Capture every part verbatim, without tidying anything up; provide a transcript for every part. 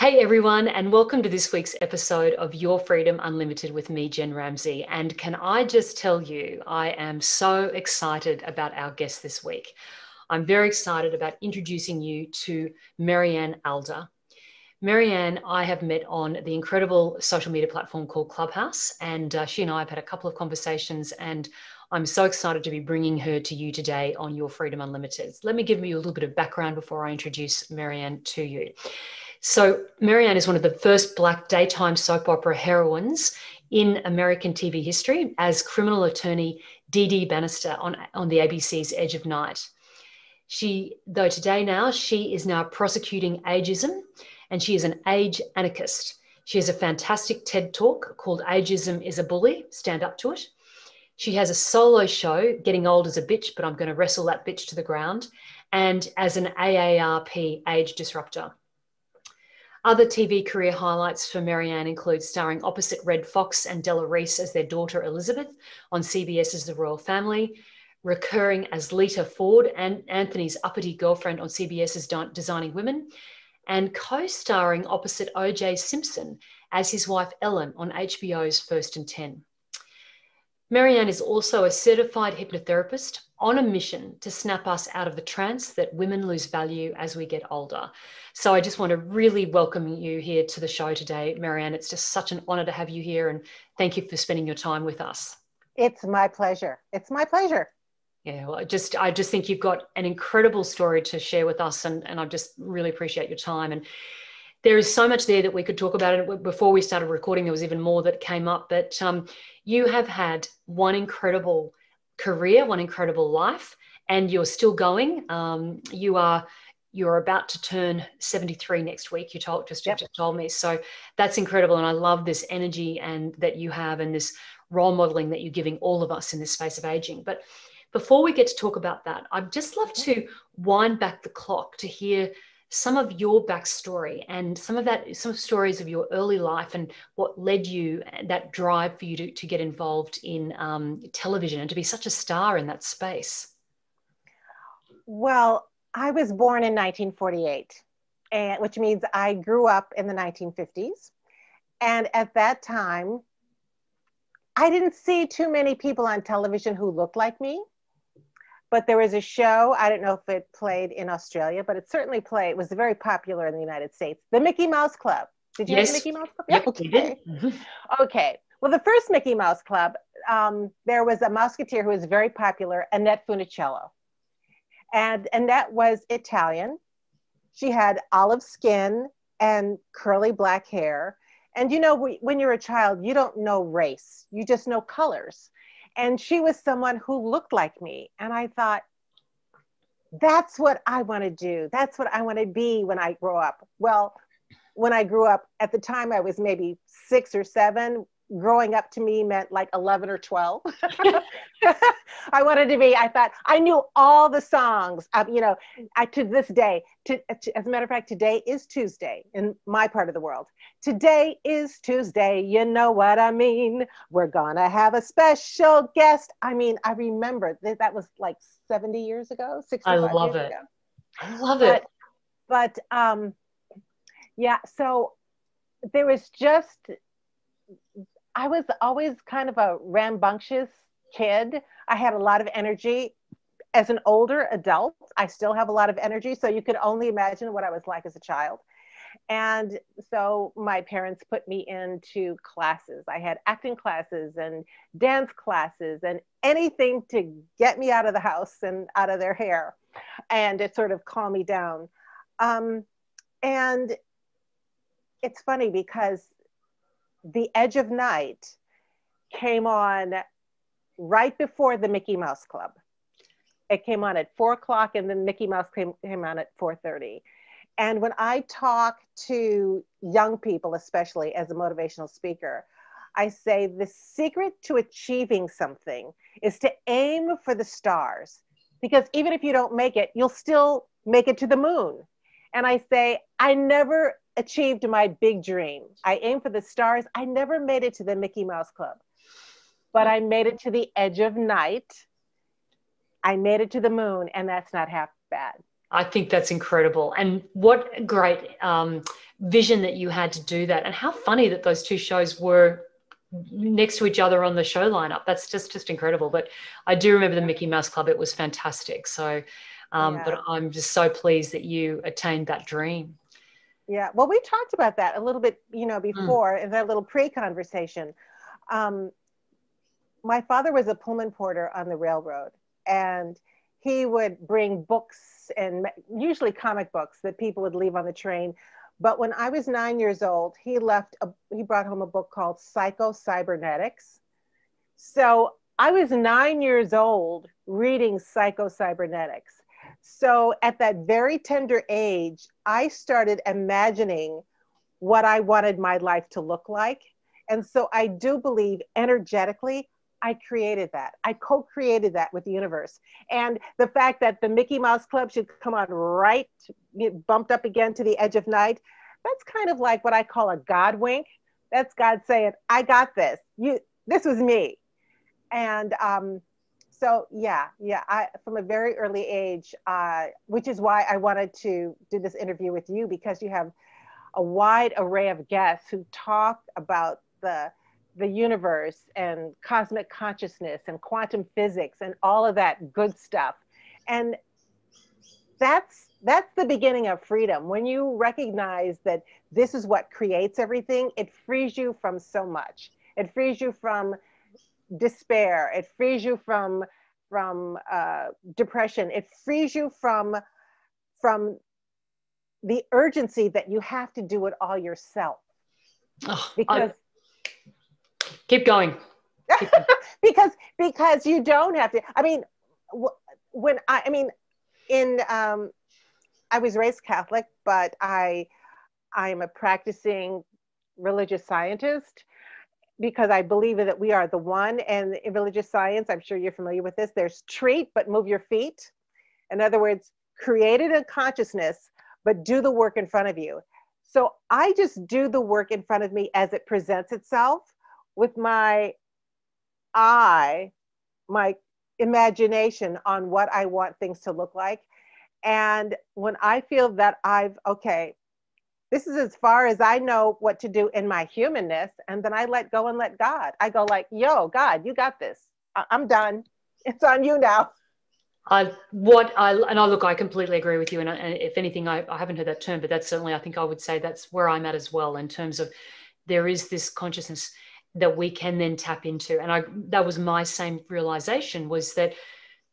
Hey everyone, and welcome to this week's episode of Your Freedom Unlimited with me, Jen Ramsey. And can I just tell you, I am so excited about our guest this week. I'm very excited about introducing you to Mariann Aalda. Mariann, I have met on the incredible social media platform called Clubhouse, and uh, she and I have had a couple of conversations, and I'm so excited to be bringing her to you today on Your Freedom Unlimited. Let me give you a little bit of background before I introduce Mariann to you. So Mariann is one of the first Black daytime soap opera heroines in American T V history as criminal attorney Dee Bannister on, on the A B C's Edge of Night. She, though today now, she is now prosecuting ageism, and she is an age anarchist. She has a fantastic TED Talk called Ageism is a Bully, stand up to it. She has a solo show, Getting Old as a Bitch, but I'm going to wrestle that bitch to the ground, and as an A A R P age disruptor. Other T V career highlights for Mariann include starring opposite Red Fox and Della Reese as their daughter Elizabeth on C B S's The Royal Family, recurring as Lita Ford and Anthony's uppity girlfriend on C B S's Designing Women, and co-starring opposite O J Simpson as his wife Ellen on H B O's First and Ten. Mariann is also a certified hypnotherapist on a mission to snap us out of the trance that women lose value as we get older. So I just want to really welcome you here to the show today, Mariann. It's just such an honor to have you here, and thank you for spending your time with us. It's my pleasure. It's my pleasure. Yeah, well, I just, I just think you've got an incredible story to share with us, and, and I just really appreciate your time. And there is so much there that we could talk about. And before we started recording, there was even more that came up. But um, you have had one incredible career, one incredible life, and you're still going. Um, you are you're about to turn seventy-three next week. You told just, yep. just told me, so that's incredible. And I love this energy and that you have, and this role modeling that you're giving all of us in this space of aging. But before we get to talk about that, I'd just love to wind back the clock to hear some of your backstory and some of that, some stories of your early life and what led you, that drive for you to, to get involved in um, television and to be such a star in that space. Well, I was born in nineteen forty-eight, and, which means I grew up in the nineteen fifties. And at that time, I didn't see too many people on television who looked like me. But there was a show, I don't know if it played in Australia, but it certainly played, it was very popular in the United States, the Mickey Mouse Club. Did you yes. know Mickey Mouse Club? Yep. Okay. Mm-hmm. Okay. Well, the first Mickey Mouse Club, um, there was a Musketeer who was very popular, Annette Funicello. And Annette was Italian. She had olive skin and curly black hair. And you know, when you're a child, you don't know race, you just know colors. And she was someone who looked like me. And I thought, that's what I want to do. That's what I want to be when I grow up. Well, when I grew up, at the time I was maybe six or seven. Growing up to me meant like eleven or twelve. I wanted to be, I thought, I knew all the songs, um, you know, I, to this day, to, as a matter of fact, today is Tuesday in my part of the world. Today is Tuesday, you know what I mean? We're gonna have a special guest. I mean, I remember that, that was like seventy years ago, sixty-five years ago. I love it, I love it. But um, yeah, so there was just, I was always kind of a rambunctious kid. I had a lot of energy. As an older adult, I still have a lot of energy. So you could only imagine what I was like as a child. And so my parents put me into classes. I had acting classes and dance classes and anything to get me out of the house and out of their hair and to sort of calm me down. Um, and it's funny because The Edge of Night came on right before the Mickey Mouse Club. It came on at four o'clock and then Mickey Mouse came, came on at four thirty. And when I talk to young people, especially as a motivational speaker, I say the secret to achieving something is to aim for the stars, because even if you don't make it, you'll still make it to the moon. And I say, I never achieved my big dream. I aimed for the stars. I never made it to the Mickey Mouse Club, but I made it to the Edge of Night. I made it to the moon, and that's not half bad. I think that's incredible. And what a great um, vision that you had to do that. And how funny that those two shows were next to each other on the show lineup. That's just, just incredible. But I do remember the Mickey Mouse Club. It was fantastic. So, um, yeah. But I'm just so pleased that you attained that dream. Yeah. Well, we talked about that a little bit, you know, before mm. in that little pre-conversation. Um, my father was a Pullman porter on the railroad, and he would bring books, and usually comic books that people would leave on the train. But when I was nine years old, he left, a, he brought home a book called Psycho-Cybernetics. So I was nine years old reading Psycho-Cybernetics. So at that very tender age, I started imagining what I wanted my life to look like. And so I do believe energetically, I created that. I co-created that with the universe. And the fact that the Mickey Mouse Club should come on right, bumped up again to the Edge of Night, that's kind of like what I call a God wink. That's God saying, I got this. You, this was me. And um, so, yeah, yeah, I, from a very early age, uh, which is why I wanted to do this interview with you, because you have a wide array of guests who talk about the the universe and cosmic consciousness and quantum physics and all of that good stuff. And that's, that's the beginning of freedom. When you recognize that this is what creates everything, it frees you from so much. It frees you from despair. It frees you from, from uh, depression. It frees you from, from the urgency that you have to do it all yourself. Oh, because I Keep going. Keep going. because because you don't have to. I mean, when I, I mean, in um, I was raised Catholic, but I I am a practicing religious scientist, because I believe that we are the one. And in religious science, I'm sure you're familiar with this. There's treat, but move your feet. In other words, create it in consciousness, but do the work in front of you. So I just do the work in front of me as it presents itself, with my eye, my imagination on what I want things to look like. And when I feel that I've, okay, this is as far as I know what to do in my humanness, and then I let go and let God. I go like, yo, God, you got this. I I'm done. It's on you now. I, what I, and I look, I completely agree with you. And, I, and if anything, I, I haven't heard that term, but that's certainly, I think I would say that's where I'm at as well, in terms of there is this consciousness that we can then tap into. And I, that was my same realization, was that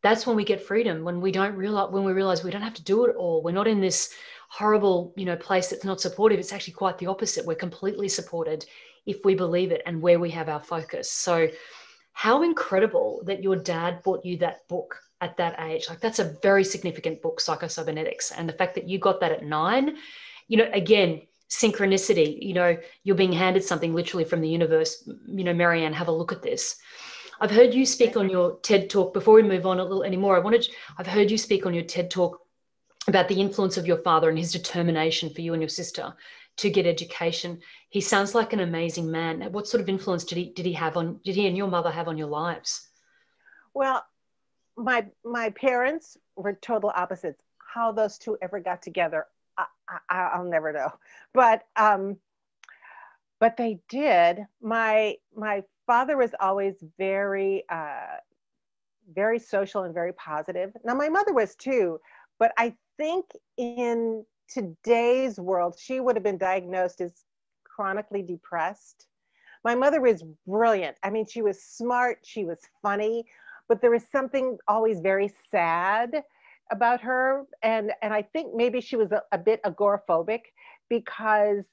that's when we get freedom, when we don't realize, when we realize we don't have to do it all. We're not in this horrible, you know, place that's not supportive. It's actually quite the opposite. We're completely supported if we believe it and where we have our focus. So how incredible that your dad bought you that book at that age. Like, that's a very significant book, Psycho-Cybernetics. And the fact that you got that at nine, you know, again, synchronicity, you know, you're being handed something literally from the universe. You know, Mariann, have a look at this. I've heard you speak on your TED Talk. Before we move on a little anymore, I wanted, I've heard you speak on your TED Talk about the influence of your father and his determination for you and your sister to get education. He sounds like an amazing man. What sort of influence did he, did he have on, did he and your mother have on your lives? Well, my, my parents were total opposites. How those two ever got together, I, I, I'll never know, but um, but they did. My my father was always very uh, very social and very positive. Now my mother was too, but I think in today's world she would have been diagnosed as chronically depressed. My mother was brilliant. I mean, she was smart, she was funny, but there was something always very sad about her. And, and I think maybe she was a, a bit agoraphobic, because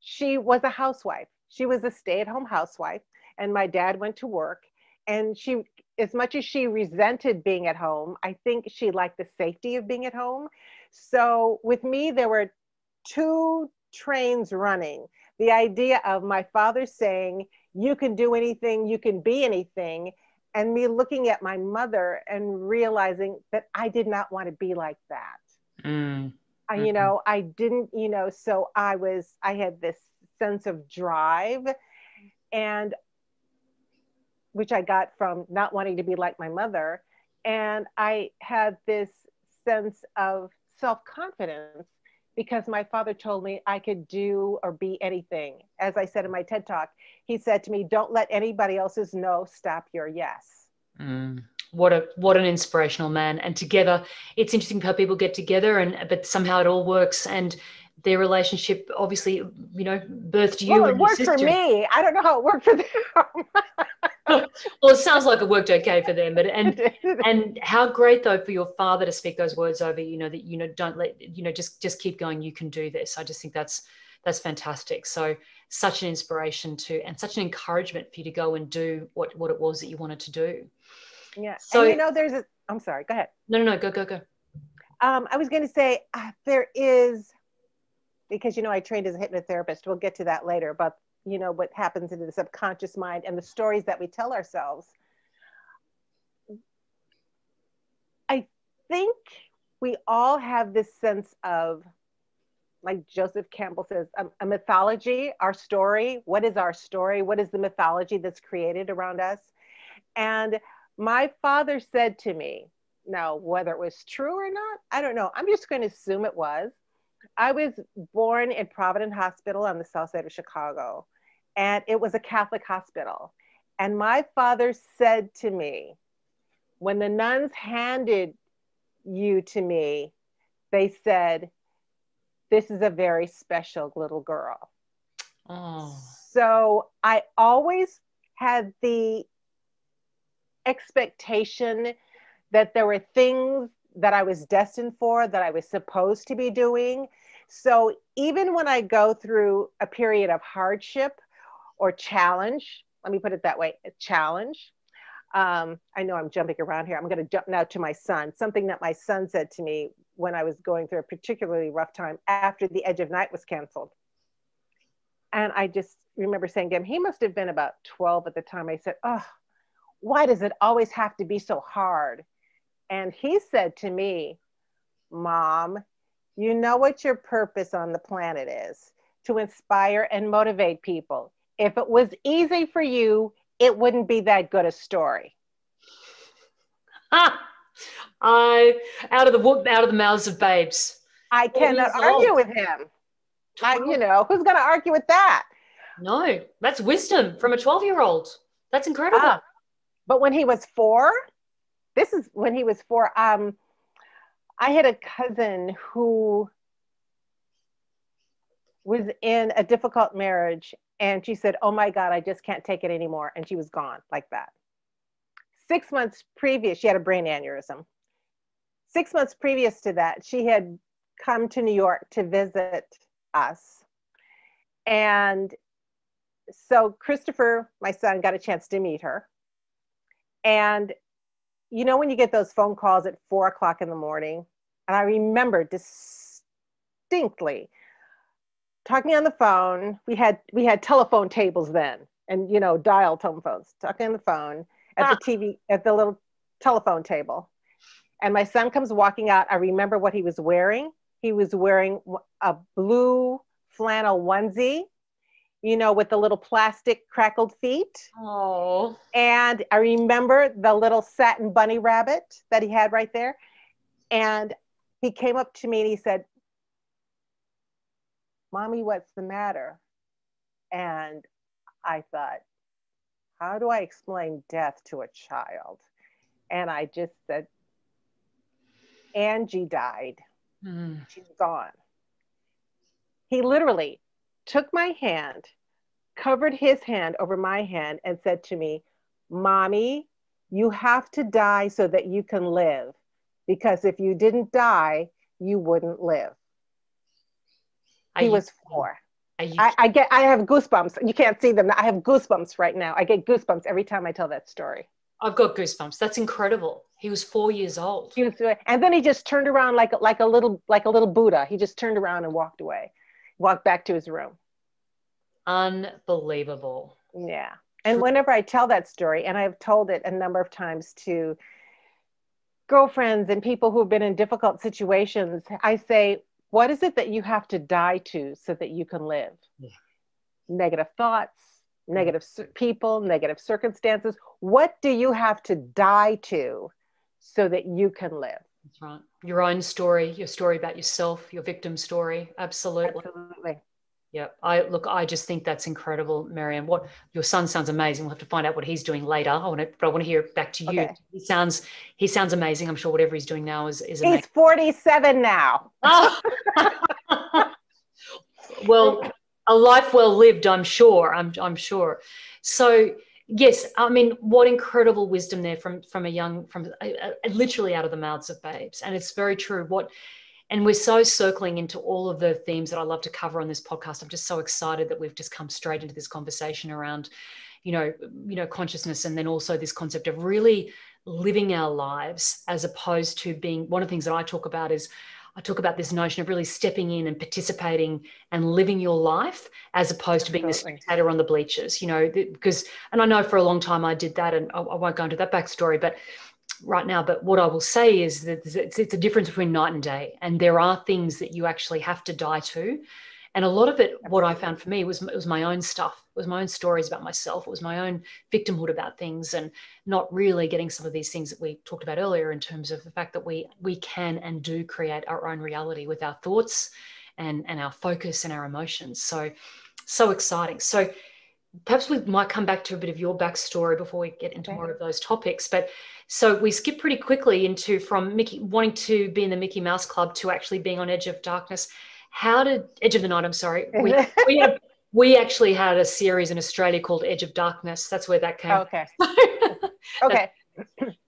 she was a housewife. She was a stay-at-home housewife, and my dad went to work. And she, as much as she resented being at home, I think she liked the safety of being at home. So with me, there were two trains running. The idea of my father saying, you can do anything, you can be anything, and me looking at my mother and realizing that I did not want to be like that. Mm. I, you know, I didn't, you know, so I was, I had this sense of drive, and which I got from not wanting to be like my mother. And I had this sense of self-confidence because my father told me I could do or be anything. As I said in my TED Talk, he said to me, don't let anybody else's no stop your yes. Mm. What a what an inspirational man. And together, it's interesting how people get together, and but somehow it all works. And their relationship, obviously, you know, birthed you well, and your sister. Well, it worked for me. I don't know how it worked for them. Well, it sounds like it worked okay for them. But and and how great though for your father to speak those words over. You know that you know don't let you know just just keep going. You can do this. I just think that's that's fantastic. So such an inspiration to and such an encouragement for you to go and do what what it was that you wanted to do. Yeah. So, and you know, there's a, I'm sorry, go ahead. No, no, no, go, go, go. Um, I was going to say uh, there is, because, you know, I trained as a hypnotherapist. We'll get to that later, but you know, what happens in the subconscious mind and the stories that we tell ourselves. I think we all have this sense of, like Joseph Campbell says, a, a mythology, our story. What is our story? What is the mythology that's created around us? And my father said to me, now, whether it was true or not, I don't know. I'm just going to assume it was. I was born in Provident Hospital on the south side of Chicago, and it was a Catholic hospital. And my father said to me, when the nuns handed you to me, they said, this is a very special little girl. Oh. So I always had the expectation that there were things that I was destined for, that I was supposed to be doing. So even when I go through a period of hardship or challenge, let me put it that way, a challenge. Um, I know I'm jumping around here. I'm going to jump now to my son, something that my son said to me when I was going through a particularly rough time after The Edge of Night was canceled. And I just remember saying to him, he must have been about twelve at the time. I said, oh, why does it always have to be so hard? And he said to me, Mom, you know what your purpose on the planet is, to inspire and motivate people. If it was easy for you, it wouldn't be that good a story. Ah, I, out of the out of the mouths of babes. I cannot argue with him. I, you know, who's going to argue with that? No, that's wisdom from a twelve-year-old. That's incredible. Ah. But when he was four, this is when he was four, um, I had a cousin who was in a difficult marriage, and she said, oh my God, I just can't take it anymore. And she was gone like that. Six months previous, she had a brain aneurysm. Six months previous to that, she had come to New York to visit us. And so Christopher, my son, got a chance to meet her. And you know, when you get those phone calls at four o'clock in the morning, and I remember distinctly talking on the phone. We had we had telephone tables then, and you know, dial telephones. Talking on the phone at ah. the T V at the little telephone table, and my son comes walking out. I remember what he was wearing. He was wearing a blue flannel onesie, you know, with the little plastic crackled feet. Oh. And I remember the little satin bunny rabbit that he had right there. And he came up to me and he said, Mommy, what's the matter? And I thought, how do I explain death to a child? And I just said, Angie died. Mm. She's gone. He literally took my hand, covered his hand over my hand, and said to me, Mommy, you have to die so that you can live, because if you didn't die, you wouldn't live. He was four. I, I get, I have goosebumps. You can't see them. I have goosebumps right now. I get goosebumps every time I tell that story. I've got goosebumps. That's incredible. He was four years old. He was, and then he just turned around like, like a little, like a little Buddha. He just turned around and walked away. Walked back to his room. Unbelievable. Yeah. And whenever I tell that story, and I've told it a number of times to girlfriends and people who've been in difficult situations, I say, what is it that you have to die to so that you can live? Yeah. Negative thoughts, negative people, negative circumstances. What do you have to die to so that you can live? That's right. your own story, your story about yourself, your victim story. Absolutely. Absolutely. Yeah. I look, I just think that's incredible, Mariann. What your son sounds amazing. We'll have to find out what he's doing later. I want to, but I want to hear it back to you. Okay. He sounds, he sounds amazing. I'm sure whatever he's doing now is, is amazing. He's forty-seven now. Oh. Well, a life well lived, I'm sure. I'm, I'm sure. So yes, I mean, what incredible wisdom there from from a young, from a, a, literally out of the mouths of babes, and it's very true. What, and we're so circling into all of the themes that I love to cover on this podcast. I'm just so excited that we've just come straight into this conversation around, you know, you know, consciousness, and then also this concept of really living our lives as opposed to being. One of the things that I talk about is, I talk about this notion of really stepping in and participating and living your life as opposed to being the spectator on the bleachers, you know, because, and I know for a long time I did that, and I, I won't go into that backstory, but right now, but what I will say is that it's, it's a difference between night and day, and there are things that you actually have to die to. And a lot of it, what I found for me was, it was my own stuff. It was my own stories about myself. It was my own victimhood about things, and not really getting some of these things that we talked about earlier in terms of the fact that we we can and do create our own reality with our thoughts and, and our focus and our emotions. So, so exciting. So perhaps we might come back to a bit of your backstory before we get into okay. more of those topics. But so we skip pretty quickly into from Mickey wanting to be in the Mickey Mouse Club to actually being on Edge of Darkness. How did Edge of the Night? I'm sorry. We we, have, we actually had a series in Australia called Edge of Darkness. That's where that came. Okay. Okay.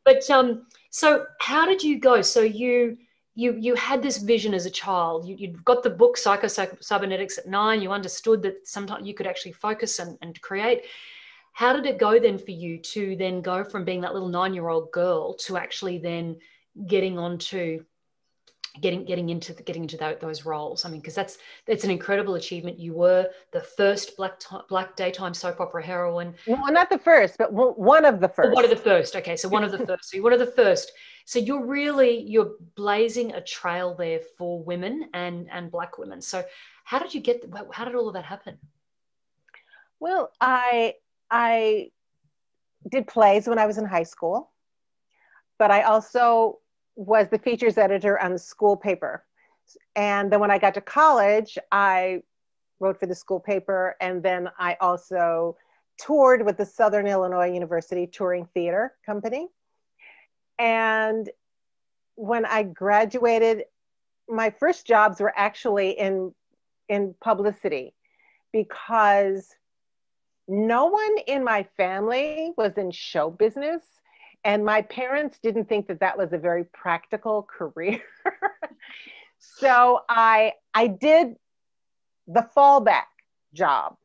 But um, so how did you go? So you you you had this vision as a child. You you'd got the book Psycho-Cybernetics at nine. You understood that sometimes you could actually focus and, and create. How did it go then for you to then go from being that little nine-year-old girl to actually then getting onto getting getting into the, getting into that, those roles? I mean, because that's that's an incredible achievement. You were the first black black daytime soap opera heroine. Well, not the first, but one of the first. Oh, one of the first. Okay, so one of the first. So you're one of the first. So you're really you're blazing a trail there for women and and black women. So how did you get? How did all of that happen? Well, I I did plays when I was in high school, but I also was the features editor on the school paper. And then when I got to college, I wrote for the school paper. And then I also toured with the Southern Illinois University Touring Theater Company. And when I graduated, my first jobs were actually in, in publicity, because no one in my family was in show business. And my parents didn't think that that was a very practical career. So I, I did the fallback job.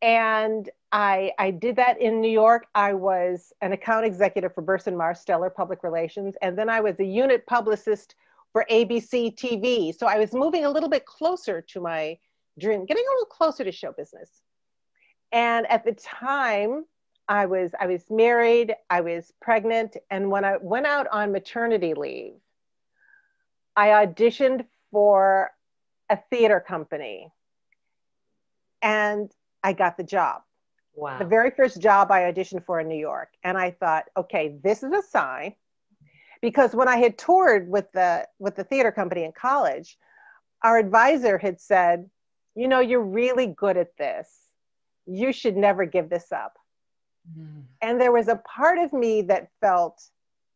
And I, I did that in New York. I was an account executive for Burson-Marsteller Public Relations. And then I was a unit publicist for A B C T V. So I was moving a little bit closer to my dream, getting a little closer to show business. And at the time, I was, I was married, I was pregnant, and when I went out on maternity leave, I auditioned for a theater company, and I got the job. Wow. The very first job I auditioned for in New York, and I thought, okay, this is a sign, because when I had toured with the, with the theater company in college, our advisor had said, you know, you're really good at this. You should never give this up. And there was a part of me that felt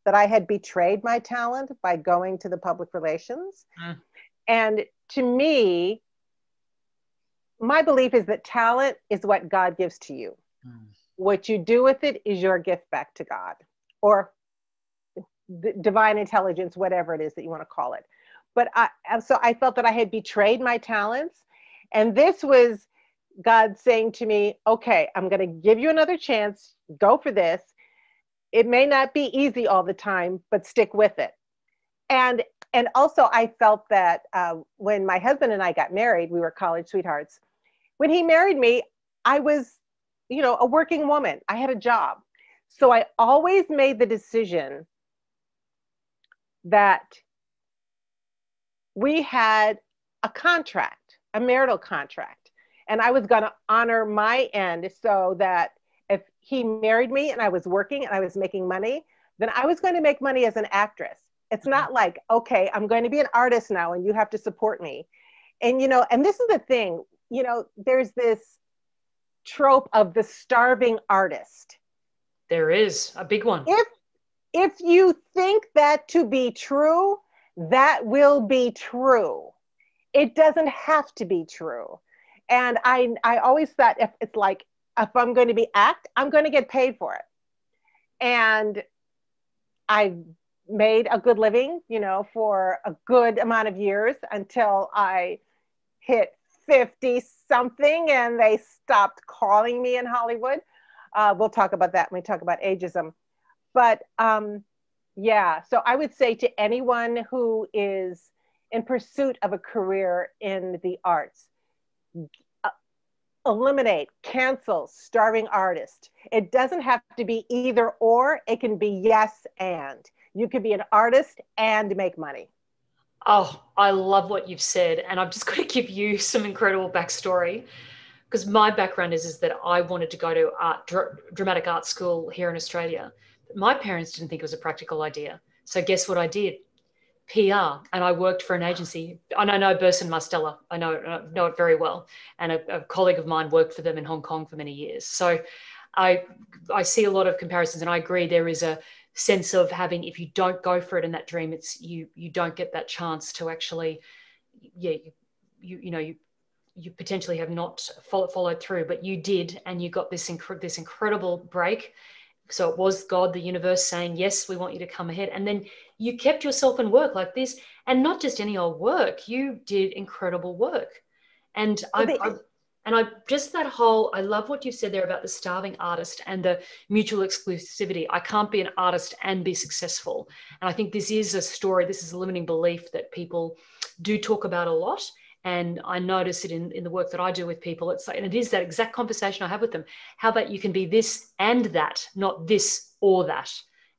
that I had betrayed my talent by going to the public relations. Mm. And to me, my belief is that talent is what God gives to you. Mm. What you do with it is your gift back to God, or the divine intelligence, whatever it is that you want to call it. But I, so I felt that I had betrayed my talents. And this was God saying to me, okay, I'm going to give you another chance. Go for this. It may not be easy all the time, but stick with it. And and also I felt that uh, when my husband and I got married, we were college sweethearts. When he married me, I was, you know, a working woman. I had a job. So I always made the decision that we had a contract, a marital contract. And I was going to honor my end, so that if he married me and I was working and I was making money, then I was going to make money as an actress. It's not like, okay, I'm going to be an artist now and you have to support me. And, you know, and this is the thing, you know, there's this trope of the starving artist. There is a big one. If, if you think that to be true, that will be true. It doesn't have to be true. And I, I always thought, if it's like, if I'm going to be act, I'm going to get paid for it. And I made a good living, you know, for a good amount of years until I hit fifty something and they stopped calling me in Hollywood. Uh, we'll talk about that when we talk about ageism. But um, yeah, so I would say to anyone who is in pursuit of a career in the arts, uh, eliminate, cancel starving artist. It doesn't have to be either or, it can be yes and. You could be an artist and make money. Oh, I love what you've said. And I've just got to give you some incredible backstory, because my background is, is that I wanted to go to art, dr- dramatic art school here in Australia. But my parents didn't think it was a practical idea. So guess what I did? P R. And I worked for an agency. And I know Burson-Marsteller. I know, I know it very well. And a, a colleague of mine worked for them in Hong Kong for many years. So I, I see a lot of comparisons, and I agree there is a sense of having, if you don't go for it in that dream, it's you you don't get that chance to actually, yeah, you you, you know, you you potentially have not follow, followed through, but you did, and you got this inc this incredible break. So it was God, the universe, saying, yes, we want you to come ahead. And then you kept yourself in work like this, and not just any old work, you did incredible work. And well, I, I And I just that whole, I love what you said there about the starving artist and the mutual exclusivity. I can't be an artist and be successful. And I think this is a story, this is a limiting belief that people do talk about a lot. And I notice it in, in the work that I do with people. It's like, and it is that exact conversation I have with them. How about you can be this and that, not this or that?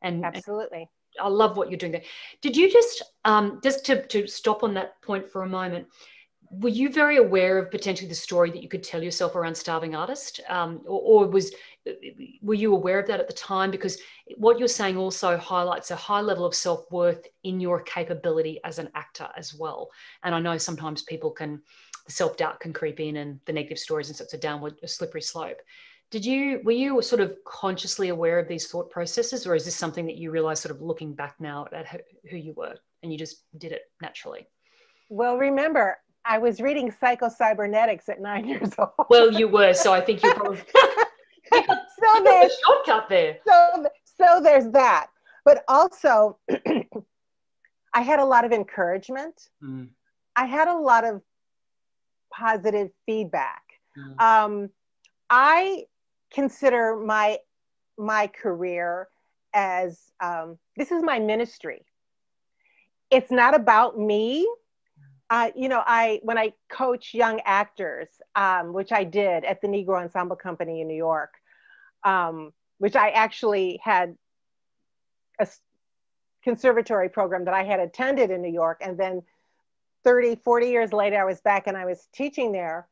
And absolutely. And I love what you're doing there. Did you just, um, just to, to stop on that point for a moment, were you very aware of potentially the story that you could tell yourself around starving artist? Um, or, or was, were you aware of that at the time? Because what you're saying also highlights a high level of self-worth in your capability as an actor as well. And I know sometimes people can, the self-doubt can creep in and the negative stories, and so it's a downward, a slippery slope. Did you, were you sort of consciously aware of these thought processes, or is this something that you realize sort of looking back now at who you were and you just did it naturally? Well, remember, I was reading Psycho-Cybernetics at nine years old. Well, you were, so I think you probably you got, so you got a shortcut there. So, so there's that. But also, I had a lot of encouragement. Mm. I had a lot of positive feedback. Mm. Um, I consider my, my career as, um, this is my ministry. It's not about me. Uh, you know, I when I coach young actors, um, which I did at the Negro Ensemble Company in New York, um, which I actually had a conservatory program that I had attended in New York. And then thirty, forty years later, I was back and I was teaching there.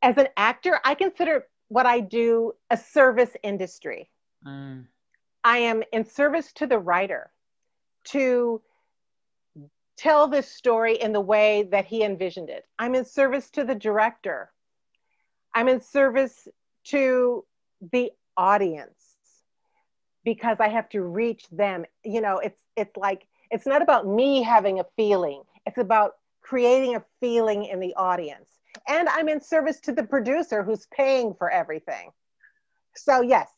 As an actor, I consider what I do a service industry. Mm. I am in service to the writer, to tell this story in the way that he envisioned it. I'm in service to the director. I'm in service to the audience because I have to reach them. You know, it's, it's like, it's not about me having a feeling. It's about creating a feeling in the audience. And I'm in service to the producer who's paying for everything. So yes,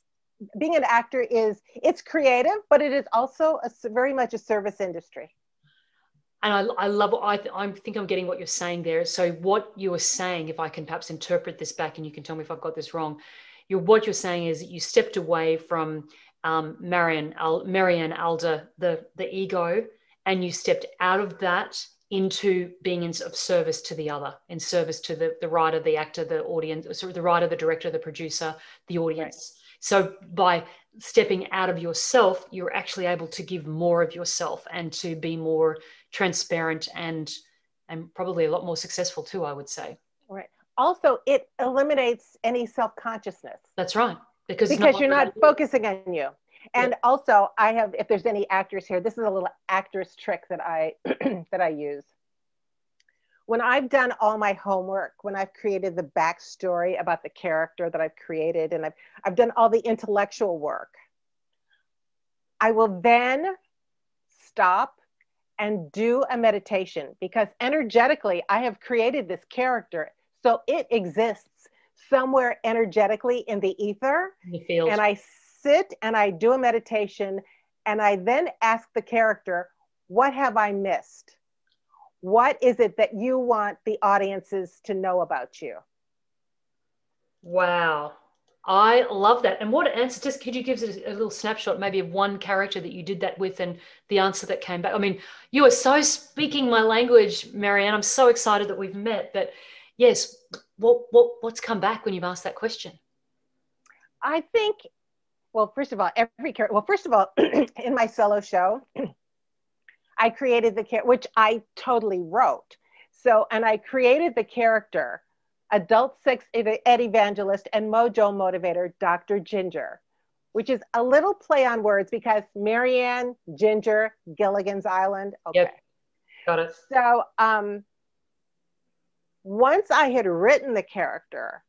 being an actor is, it's creative, but it is also a, very much a service industry. And I, I love, I, th I think I'm getting what you're saying there. So what you were saying, if I can perhaps interpret this back and you can tell me if I've got this wrong, you're, what you're saying is that you stepped away from um, Mariann Aalda, the, the ego, and you stepped out of that into being in, of service to the other, in service to the, the writer, the actor, the audience, sorry, the writer, the director, the producer, the audience. Right. So by stepping out of yourself, you're actually able to give more of yourself and to be more transparent and and probably a lot more successful too, I would say. Right. Also, it eliminates any self-consciousness. That's right. Because, because not you're not focusing on you. And also, I have, if there's any actors here, this is a little actress trick that I that I use. When I've done all my homework, when I've created the backstory about the character that I've created, and I've, I've done all the intellectual work, I will then stop and do a meditation, because energetically, I have created this character. So it exists somewhere energetically in the ether. It feels. And I sit and I do a meditation, and I then ask the character, what have I missed? What is it that you want the audiences to know about you? Wow. I love that. And what an answer. Just could you give us a little snapshot, maybe of one character that you did that with and the answer that came back? I mean, you are so speaking my language, Mariann. I'm so excited that we've met. But yes, what, what, what's come back when you've asked that question? I think, well, first of all, every character, well, first of all, in my solo show, I created the character, which I totally wrote. So, and I created the character, adult sex ed evangelist and mojo motivator, Doctor Ginger, which is a little play on words because Mariann, Ginger, Gilligan's Island. Okay. Yep. Got it. So um, once I had written the character,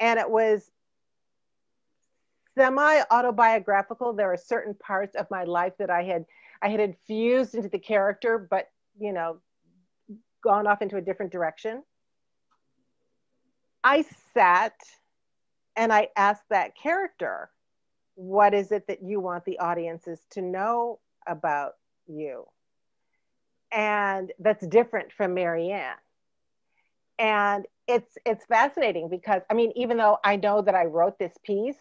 and it was semi-autobiographical, there are certain parts of my life that I had, I had infused into the character, but, you know, gone off into a different direction. I sat and I asked that character, what is it that you want the audiences to know about you? And that's different from Mariann. And it's, it's fascinating because, I mean, even though I know that I wrote this piece,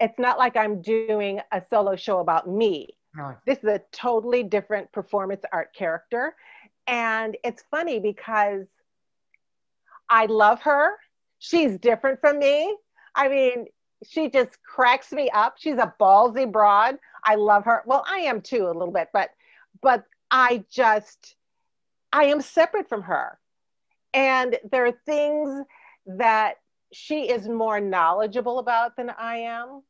it's not like I'm doing a solo show about me. No. This is a totally different performance art character. And it's funny because I love her. She's different from me. I mean, she just cracks me up. She's a ballsy broad. I love her. Well, I am too, a little bit, but, but I just, I am separate from her. And there are things that she is more knowledgeable about than I am.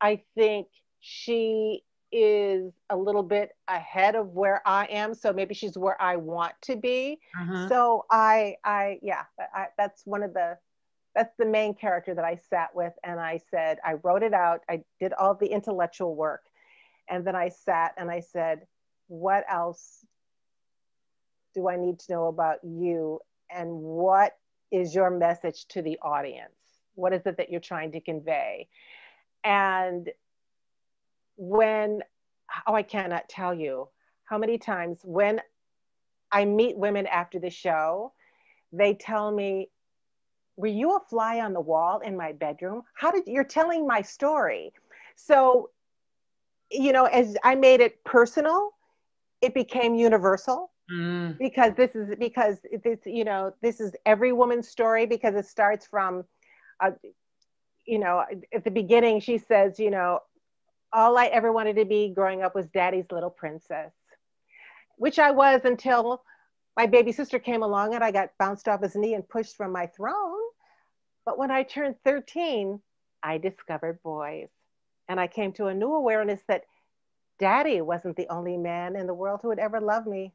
I think she is a little bit ahead of where I am. So maybe she's where I want to be. Mm-hmm. So I, I, yeah, I, that's one of the, that's the main character that I sat with. And I said, I wrote it out. I did all the intellectual work. And then I sat and I said, what else do I need to know about you? And what is your message to the audience? What is it that you're trying to convey? And when, oh, I cannot tell you how many times when I meet women after the show, they tell me, were you a fly on the wall in my bedroom? How did, you're telling my story. So, you know, as I made it personal, it became universal. Mm. Because this is, because this, you know, this is every woman's story, because it starts from, uh, you know, at the beginning, she says, you know, all I ever wanted to be growing up was daddy's little princess, which I was until my baby sister came along and I got bounced off his knee and pushed from my throne. But when I turned thirteen, I discovered boys. And I came to a new awareness that daddy wasn't the only man in the world who would ever love me.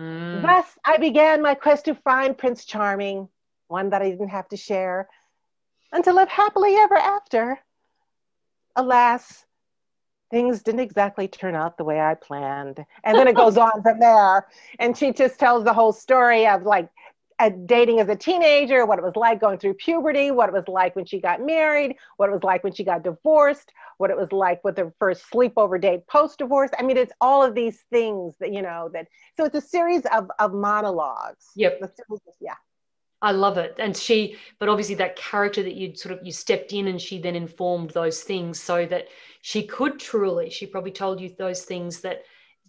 Mm. Thus, I began my quest to find Prince Charming, one that I didn't have to share, and to live happily ever after. Alas, things didn't exactly turn out the way I planned. And then it goes on from there. And she just tells the whole story of like a dating as a teenager, what it was like going through puberty, what it was like when she got married, what it was like when she got divorced, what it was like with her first sleepover date post-divorce. I mean, it's all of these things that, you know, that, so it's a series of, of monologues. Yep. The series of, yeah. I love it. And she, but obviously that character that you sort of, you stepped in and she then informed those things so that she could truly, she probably told you those things that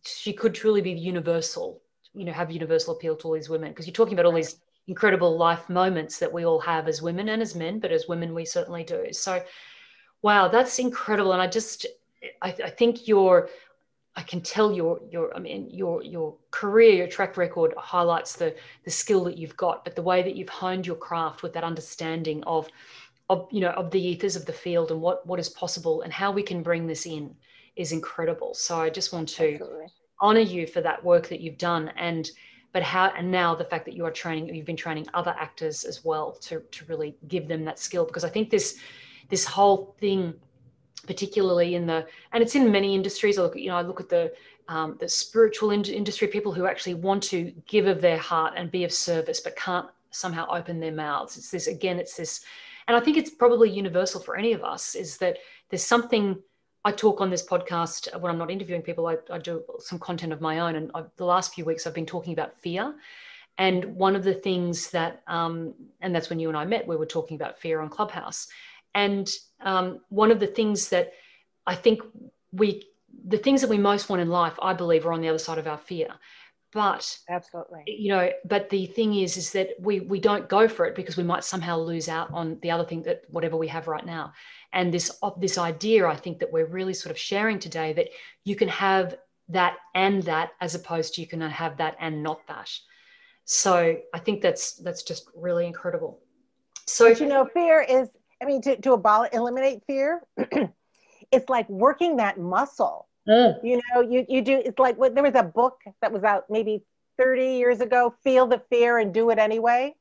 she could truly be universal, you know, have universal appeal to all these women, because you're talking about all these incredible life moments that we all have as women and as men, but as women we certainly do. So, wow, that's incredible. And I just, I, I think your, I can tell your, your, I mean, your, your career, your track record highlights the the skill that you've got, but the way that you've honed your craft with that understanding of of, you know, of the ethers of the field and what, what is possible and how we can bring this in is incredible. So I just want to Absolutely. honor you for that work that you've done, and but how, and now the fact that you are training, you've been training other actors as well to, to really give them that skill, because I think this, this whole thing, particularly in the, and it's in many industries, I look, you know, I look at the, um, the spiritual in industry, people who actually want to give of their heart and be of service, but can't somehow open their mouths. It's this, again, it's this, and I think it's probably universal for any of us, is that there's something. I talk on this podcast when I'm not interviewing people, I, I do some content of my own. And I've, the last few weeks I've been talking about fear. And one of the things that, um, and that's when you and I met, we were talking about fear on Clubhouse. And um, one of the things that I think we, the things that we most want in life, I believe, are on the other side of our fear. But, Absolutely. you know, but the thing is, is that we, we don't go for it because we might somehow lose out on the other thing, that whatever we have right now. And this, this idea, I think, that we're really sort of sharing today, that you can have that and that, as opposed to you can have that and not that. So I think that's, that's just really incredible. So, but you know, fear is, I mean, to, to abolish, eliminate fear, it's like working that muscle. Mm. You know, you, you do, it's like, what, there was a book that was out maybe thirty years ago, Feel the Fear and Do It Anyway.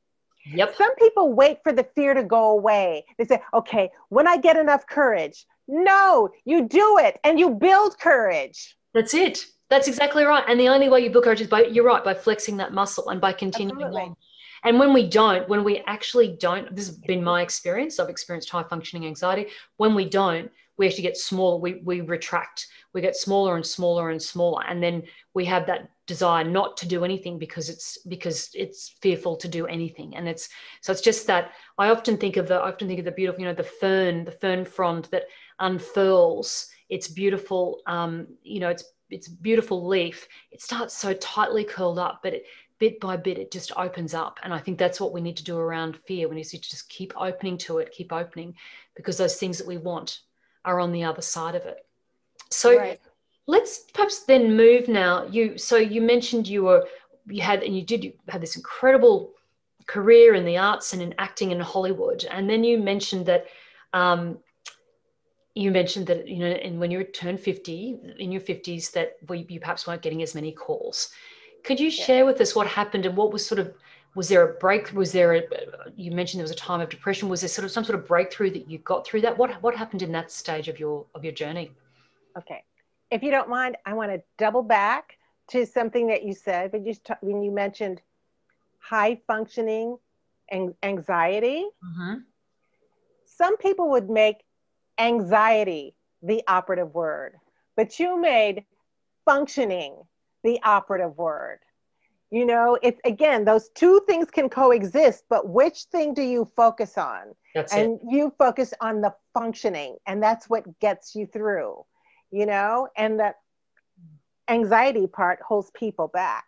Yep. Some people wait for the fear to go away. They say, okay, when I get enough courage. No, you do it and you build courage. That's it. That's exactly right. And the only way you build courage is by, you're right, by flexing that muscle and by continuing Absolutely. on. And when we don't, when we actually don't, this has been my experience, I've experienced high functioning anxiety. When we don't, we actually get smaller, we, we retract, we get smaller and smaller and smaller. And then we have that desire not to do anything because it's, because it's fearful to do anything. And it's, so it's just that I often think of the, I often think of the beautiful, you know, the fern, the fern frond that unfurls its beautiful, um, you know, its, its beautiful leaf. It starts so tightly curled up, but it, bit by bit, it just opens up. And I think that's what we need to do around fear. We need to just keep opening to it, keep opening, because those things that we want are on the other side of it. So right. let's perhaps then move now. You so you mentioned you were you had and you did you had this incredible career in the arts and in acting in Hollywood, and then you mentioned that um, you mentioned that you know, and when you turned fifty, in your fifties, that we, you perhaps weren't getting as many calls. Could you yeah. share with us what happened and what was sort of, was there a break? Was there a, you mentioned there was a time of depression. Was there sort of some sort of breakthrough that you got through that? What, what happened in that stage of your, of your journey? Okay. If you don't mind, I want to double back to something that you said, but you, when you mentioned high functioning and anxiety, mm-hmm. some people would make anxiety the operative word, but you made functioning the operative word. You know, it's, again, those two things can coexist, but which thing do you focus on? That's and it. You focus on the functioning, and that's what gets you through, you know, and that anxiety part holds people back.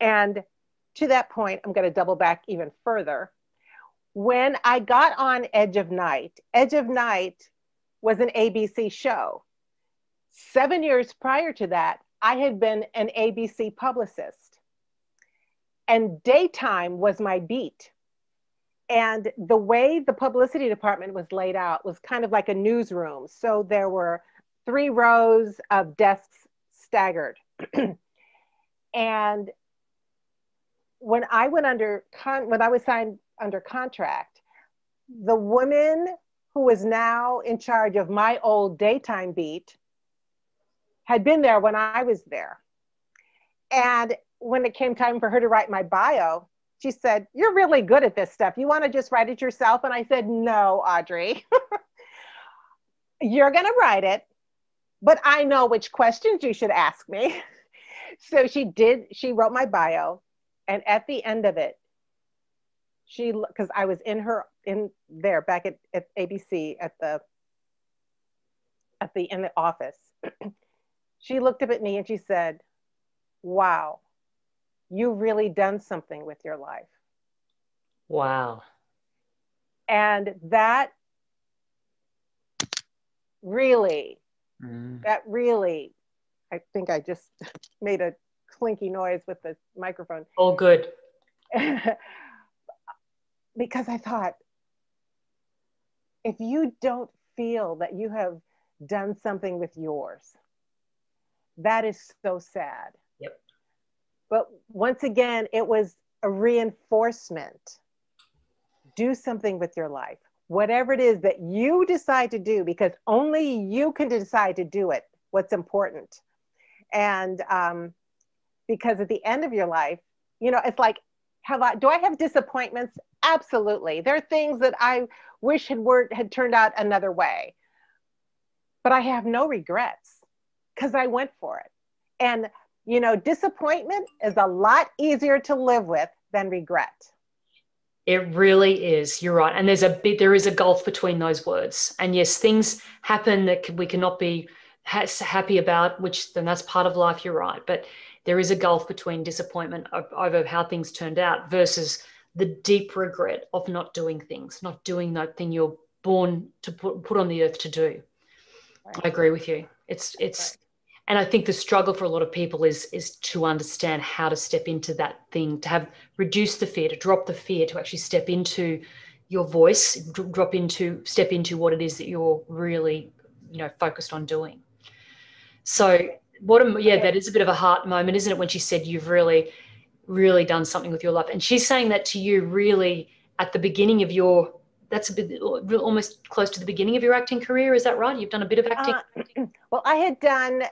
And to that point, I'm going to double back even further. When I got on Edge of Night, Edge of Night was an A B C show. Seven years prior to that, I had been an A B C publicist. And daytime was my beat. And the way the publicity department was laid out was kind of like a newsroom. So there were three rows of desks staggered. And when I went under, con when I was signed under contract, the woman who was now in charge of my old daytime beat had been there when I was there. And when it came time for her to write my bio, she said, "You're really good at this stuff. You want to just write it yourself?" And I said, "No, Audrey, you're going to write it, but I know which questions you should ask me." So she did, she wrote my bio. And at the end of it, she, because I was in her, in there back at, at A B C at the, at the, in the office, she looked up at me and she said, "Wow. You've really done something with your life." Wow. And that really, mm. that really, I think I just made a clinky noise with the microphone. Oh, good. Because I thought, if you don't feel that you have done something with yours, that is so sad. Yep. But once again, it was a reinforcement. Do something with your life. Whatever it is that you decide to do, because only you can decide to do it, what's important. And um, because at the end of your life, you know, it's like, have I, do I have disappointments? Absolutely. There are things that I wish had worked, had turned out another way, but I have no regrets because I went for it. And, you know, disappointment is a lot easier to live with than regret. It really is. You're right. And there's a bit, there is a gulf between those words. And yes, things happen that we cannot be happy about, which then that's part of life. You're right. But there is a gulf between disappointment over how things turned out versus the deep regret of not doing things, not doing that thing you're born to put, put on the earth to do. Right. I agree with you. It's, it's, and I think the struggle for a lot of people is, is to understand how to step into that thing, to have reduce the fear, to drop the fear, to actually step into your voice, drop into, step into what it is that you're really, you know, focused on doing. So what, a, yeah, that is a bit of a heart moment, isn't it? When she said, you've really, really done something with your life. And she's saying that to you really at the beginning of your, that's a bit almost close to the beginning of your acting career. Is that right? You've done a bit of acting. Uh, well, I had done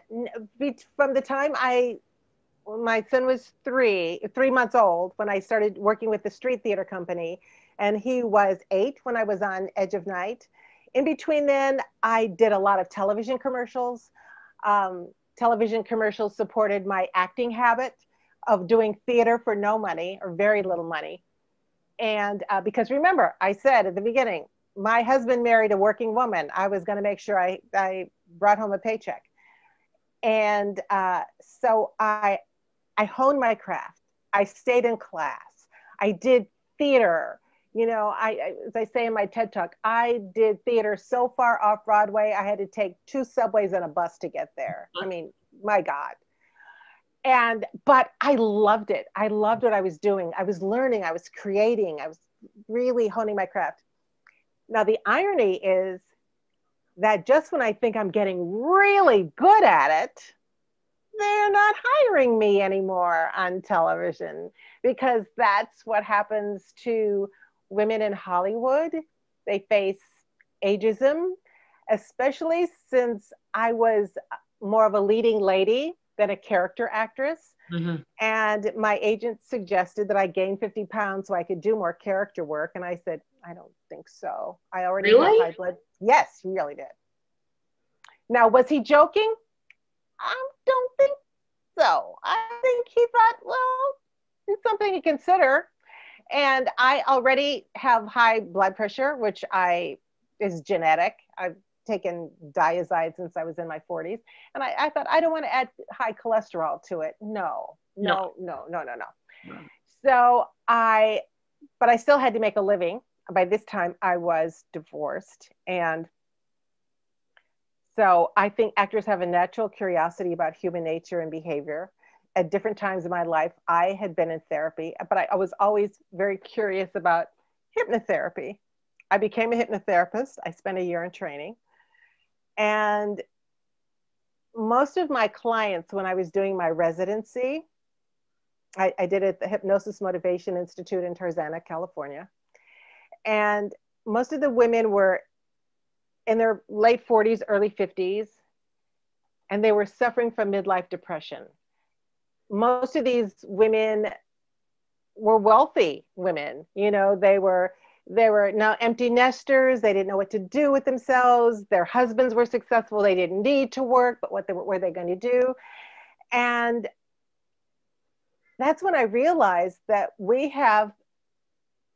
from the time I, my son was three, three months old when I started working with the Street Theater Company, and he was eight when I was on Edge of Night. In between then, I did a lot of television commercials. Um, television commercials supported my acting habit of doing theater for no money or very little money. And uh, because remember, I said at the beginning, my husband married a working woman. I was going to make sure I, I brought home a paycheck. And uh, so I, I honed my craft. I stayed in class. I did theater. You know, I, I, as I say in my TED Talk, I did theater so far off Broadway, I had to take two subways and a bus to get there. I mean, my God. And, but I loved it. I loved what I was doing. I was learning, I was creating, I was really honing my craft. Now, the irony is that just when I think I'm getting really good at it, they're not hiring me anymore on television, because that's what happens to women in Hollywood. They face ageism, especially since I was more of a leading lady than a character actress. Mm-hmm. And my agent suggested that I gain fifty pounds so I could do more character work. And I said, I don't think so. I already really? Have high blood. Yes, he really did. Now, was he joking? I don't think so. I think he thought, well, it's something to consider. And I already have high blood pressure, which I is genetic. I've taken diazide since I was in my forties. And I, I thought, I don't want to add high cholesterol to it. No, no, no, no, no, no. no. So I, but I still had to make a living. By this time I was divorced. And so I think actors have a natural curiosity about human nature and behavior. At different times in my life, I had been in therapy, but I, I was always very curious about hypnotherapy. I became a hypnotherapist. I spent a year in training. And most of my clients, when I was doing my residency, I, I did it at the Hypnosis Motivation Institute in Tarzana, California. And most of the women were in their late forties, early fifties, and they were suffering from midlife depression. Most of these women were wealthy women. You know, they were, they were now empty nesters. They didn't know what to do with themselves. Their husbands were successful. They didn't need to work, but what, they, what were they going to do? And that's when I realized that we have,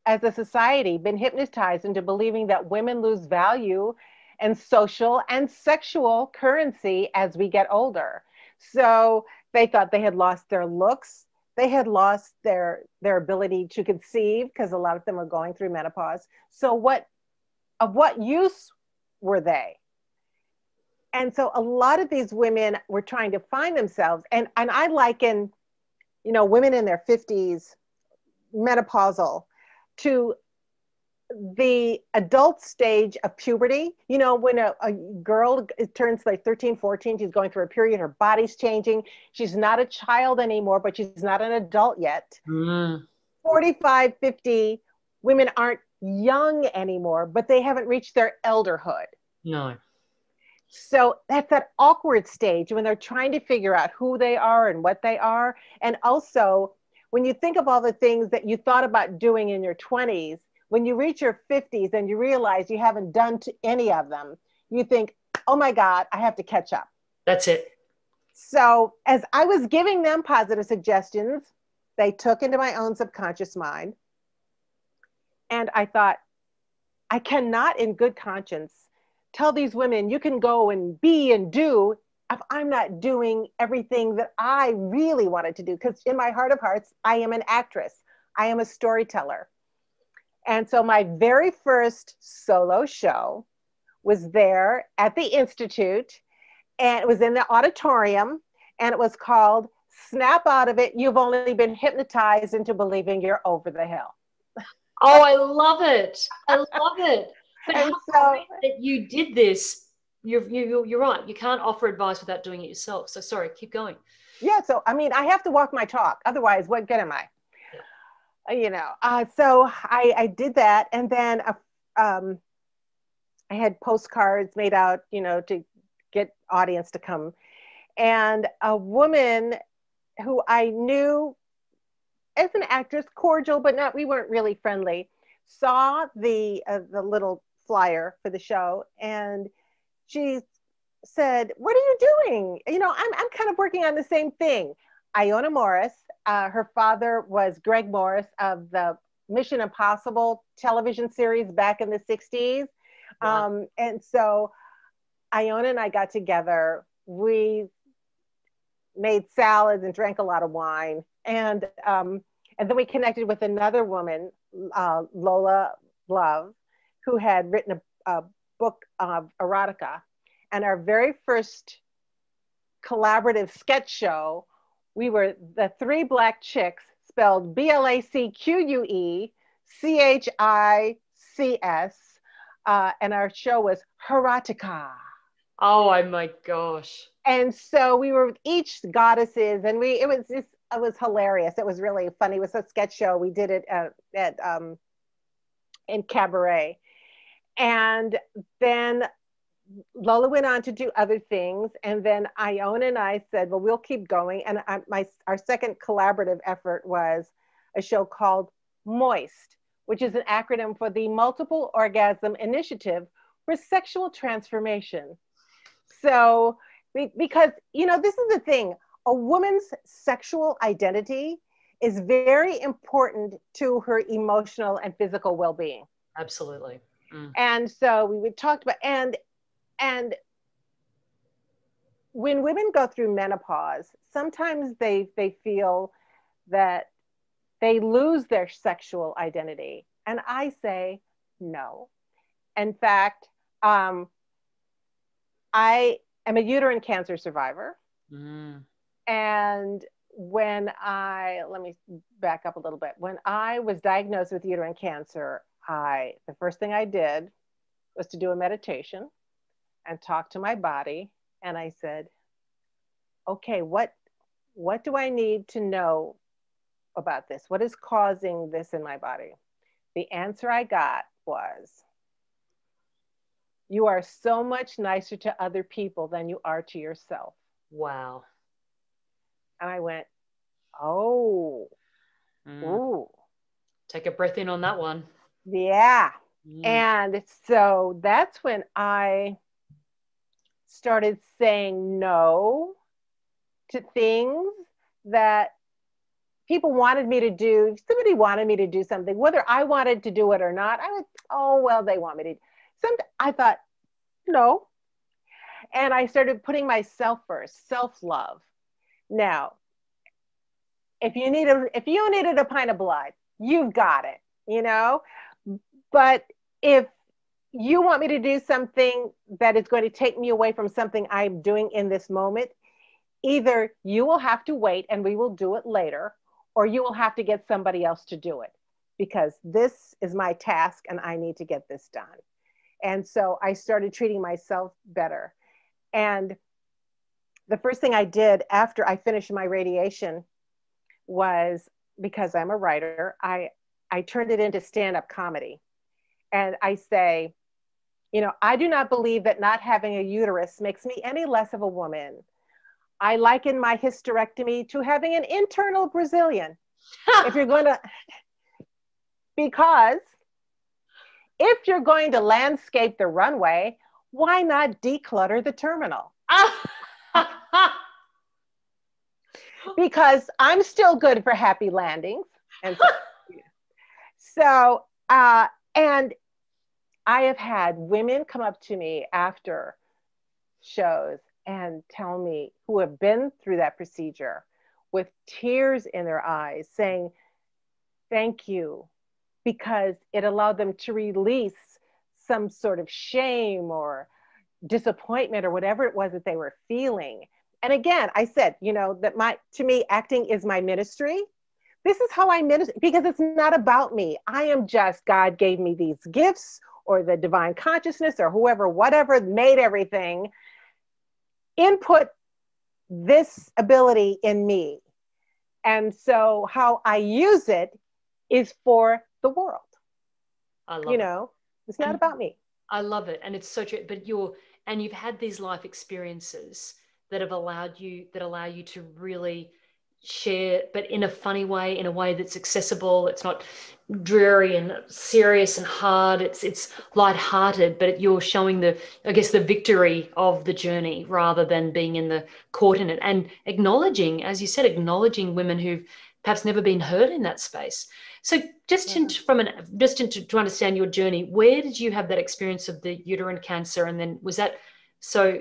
as a society, been hypnotized into believing that women lose value and social and sexual currency as we get older. So they thought they had lost their looks. They had lost their, their ability to conceive because a lot of them are going through menopause. So what, of what use were they? And so a lot of these women were trying to find themselves. And, and I liken, you know, women in their fifties, menopausal, to the adult stage of puberty, you know, when a, a girl turns like thirteen, fourteen, she's going through a period, her body's changing. She's not a child anymore, but she's not an adult yet. Mm. forty-five, fifty, women aren't young anymore, but they haven't reached their elderhood. No. So that's that awkward stage when they're trying to figure out who they are and what they are. And also, when you think of all the things that you thought about doing in your twenties, when you reach your fifties and you realize you haven't done to any of them, you think, oh my God, I have to catch up. That's it. So as I was giving them positive suggestions, they took into my own subconscious mind. And I thought, I cannot in good conscience tell these women, you can go and be and do, if I'm not doing everything that I really wanted to do. Because in my heart of hearts, I am an actress. I am a storyteller. And so my very first solo show was there at the Institute, and it was in the auditorium, and it was called Snap Out of It, You've Only Been Hypnotized into Believing You're Over the Hill. Oh, I love it. I love it. But and how so, that you did this, you're, you're, you're right. You can't offer advice without doing it yourself. So sorry, keep going. Yeah, so I mean, I have to walk my talk. Otherwise, what good am I? You know, uh, so I, I did that. And then uh, um, I had postcards made out, you know, to get audience to come. And a woman who I knew as an actress, cordial, but not, we weren't really friendly, saw the, uh, the little flyer for the show. And she said, what are you doing? You know, I'm, I'm kind of working on the same thing. Iona Morris, uh, her father was Greg Morris of the Mission Impossible television series back in the sixties. Wow. Um, and so Iona and I got together. We made salads and drank a lot of wine. And, um, and then we connected with another woman, uh, Lola Love, who had written a, a book of erotica. And our very first collaborative sketch show, we were the three black chicks, spelled B L A C Q U E C H I C S. Uh, and our show was Erotica. Oh, I, my gosh. And so we were each goddesses, and we it was just, it was hilarious. It was really funny. It was a sketch show. We did it at, at um, in Cabaret. And then Lola went on to do other things, and then Iona and I said, well, we'll keep going. And I, my, our second collaborative effort was a show called MOIST, which is an acronym for the Multiple Orgasm Initiative for Sexual Transformation. So, we, because, you know, this is the thing, a woman's sexual identity is very important to her emotional and physical well-being. Absolutely. Mm. And so we talked about, and And when women go through menopause, sometimes they, they feel that they lose their sexual identity. And I say, no. In fact, um, I am a uterine cancer survivor. Mm. And when I, let me back up a little bit. When I was diagnosed with uterine cancer, I, the first thing I did was to do a meditation and talked to my body, and I said, okay, what, what do I need to know about this? What is causing this in my body? The answer I got was, you are so much nicer to other people than you are to yourself. Wow. And I went, oh, mm. Ooh. Take a breath in on that one. Yeah. Mm. And so that's when I started saying no to things that people wanted me to do. If somebody wanted me to do something, whether I wanted to do it or not, I was, oh, well, they want me to. Some, I thought, no. And I started putting myself first, self-love. Now, if you need a, if you needed a pint of blood, you've got it, you know? But if you want me to do something that is going to take me away from something I'm doing in this moment, either you will have to wait and we will do it later, or you will have to get somebody else to do it. because this is my task and I need to get this done. And so I started treating myself better. And the first thing I did after I finished my radiation was, because I'm a writer, I, I turned it into stand-up comedy. And I say, you know, I do not believe that not having a uterus makes me any less of a woman. I liken my hysterectomy to having an internal Brazilian. If you're going to, because if you're going to landscape the runway, why not declutter the terminal? Because I'm still good for happy landings. And so, so uh, and I have had women come up to me after shows and tell me, who have been through that procedure with tears in their eyes, saying, thank you, because it allowed them to release some sort of shame or disappointment or whatever it was that they were feeling. And again, I said, you know, that my, to me, acting is my ministry. This is how I minister, because it's not about me. I am just, God gave me these gifts, or the divine consciousness, or whoever, whatever made everything, input this ability in me. And so how I use it is for the world. I love it. You know, it's not about me. I love it. And it's so true. But you're, and you've had these life experiences that have allowed you, that allow you to really share, but in a funny way, in a way that's accessible. It's not dreary and serious and hard. It's, it's lighthearted, but you're showing the, I guess, the victory of the journey rather than being in the caught in it, and acknowledging, as you said, acknowledging women who've perhaps never been heard in that space. So just yeah. in, from an, just in, to, to understand your journey, where did you have that experience of the uterine cancer? And then was that, so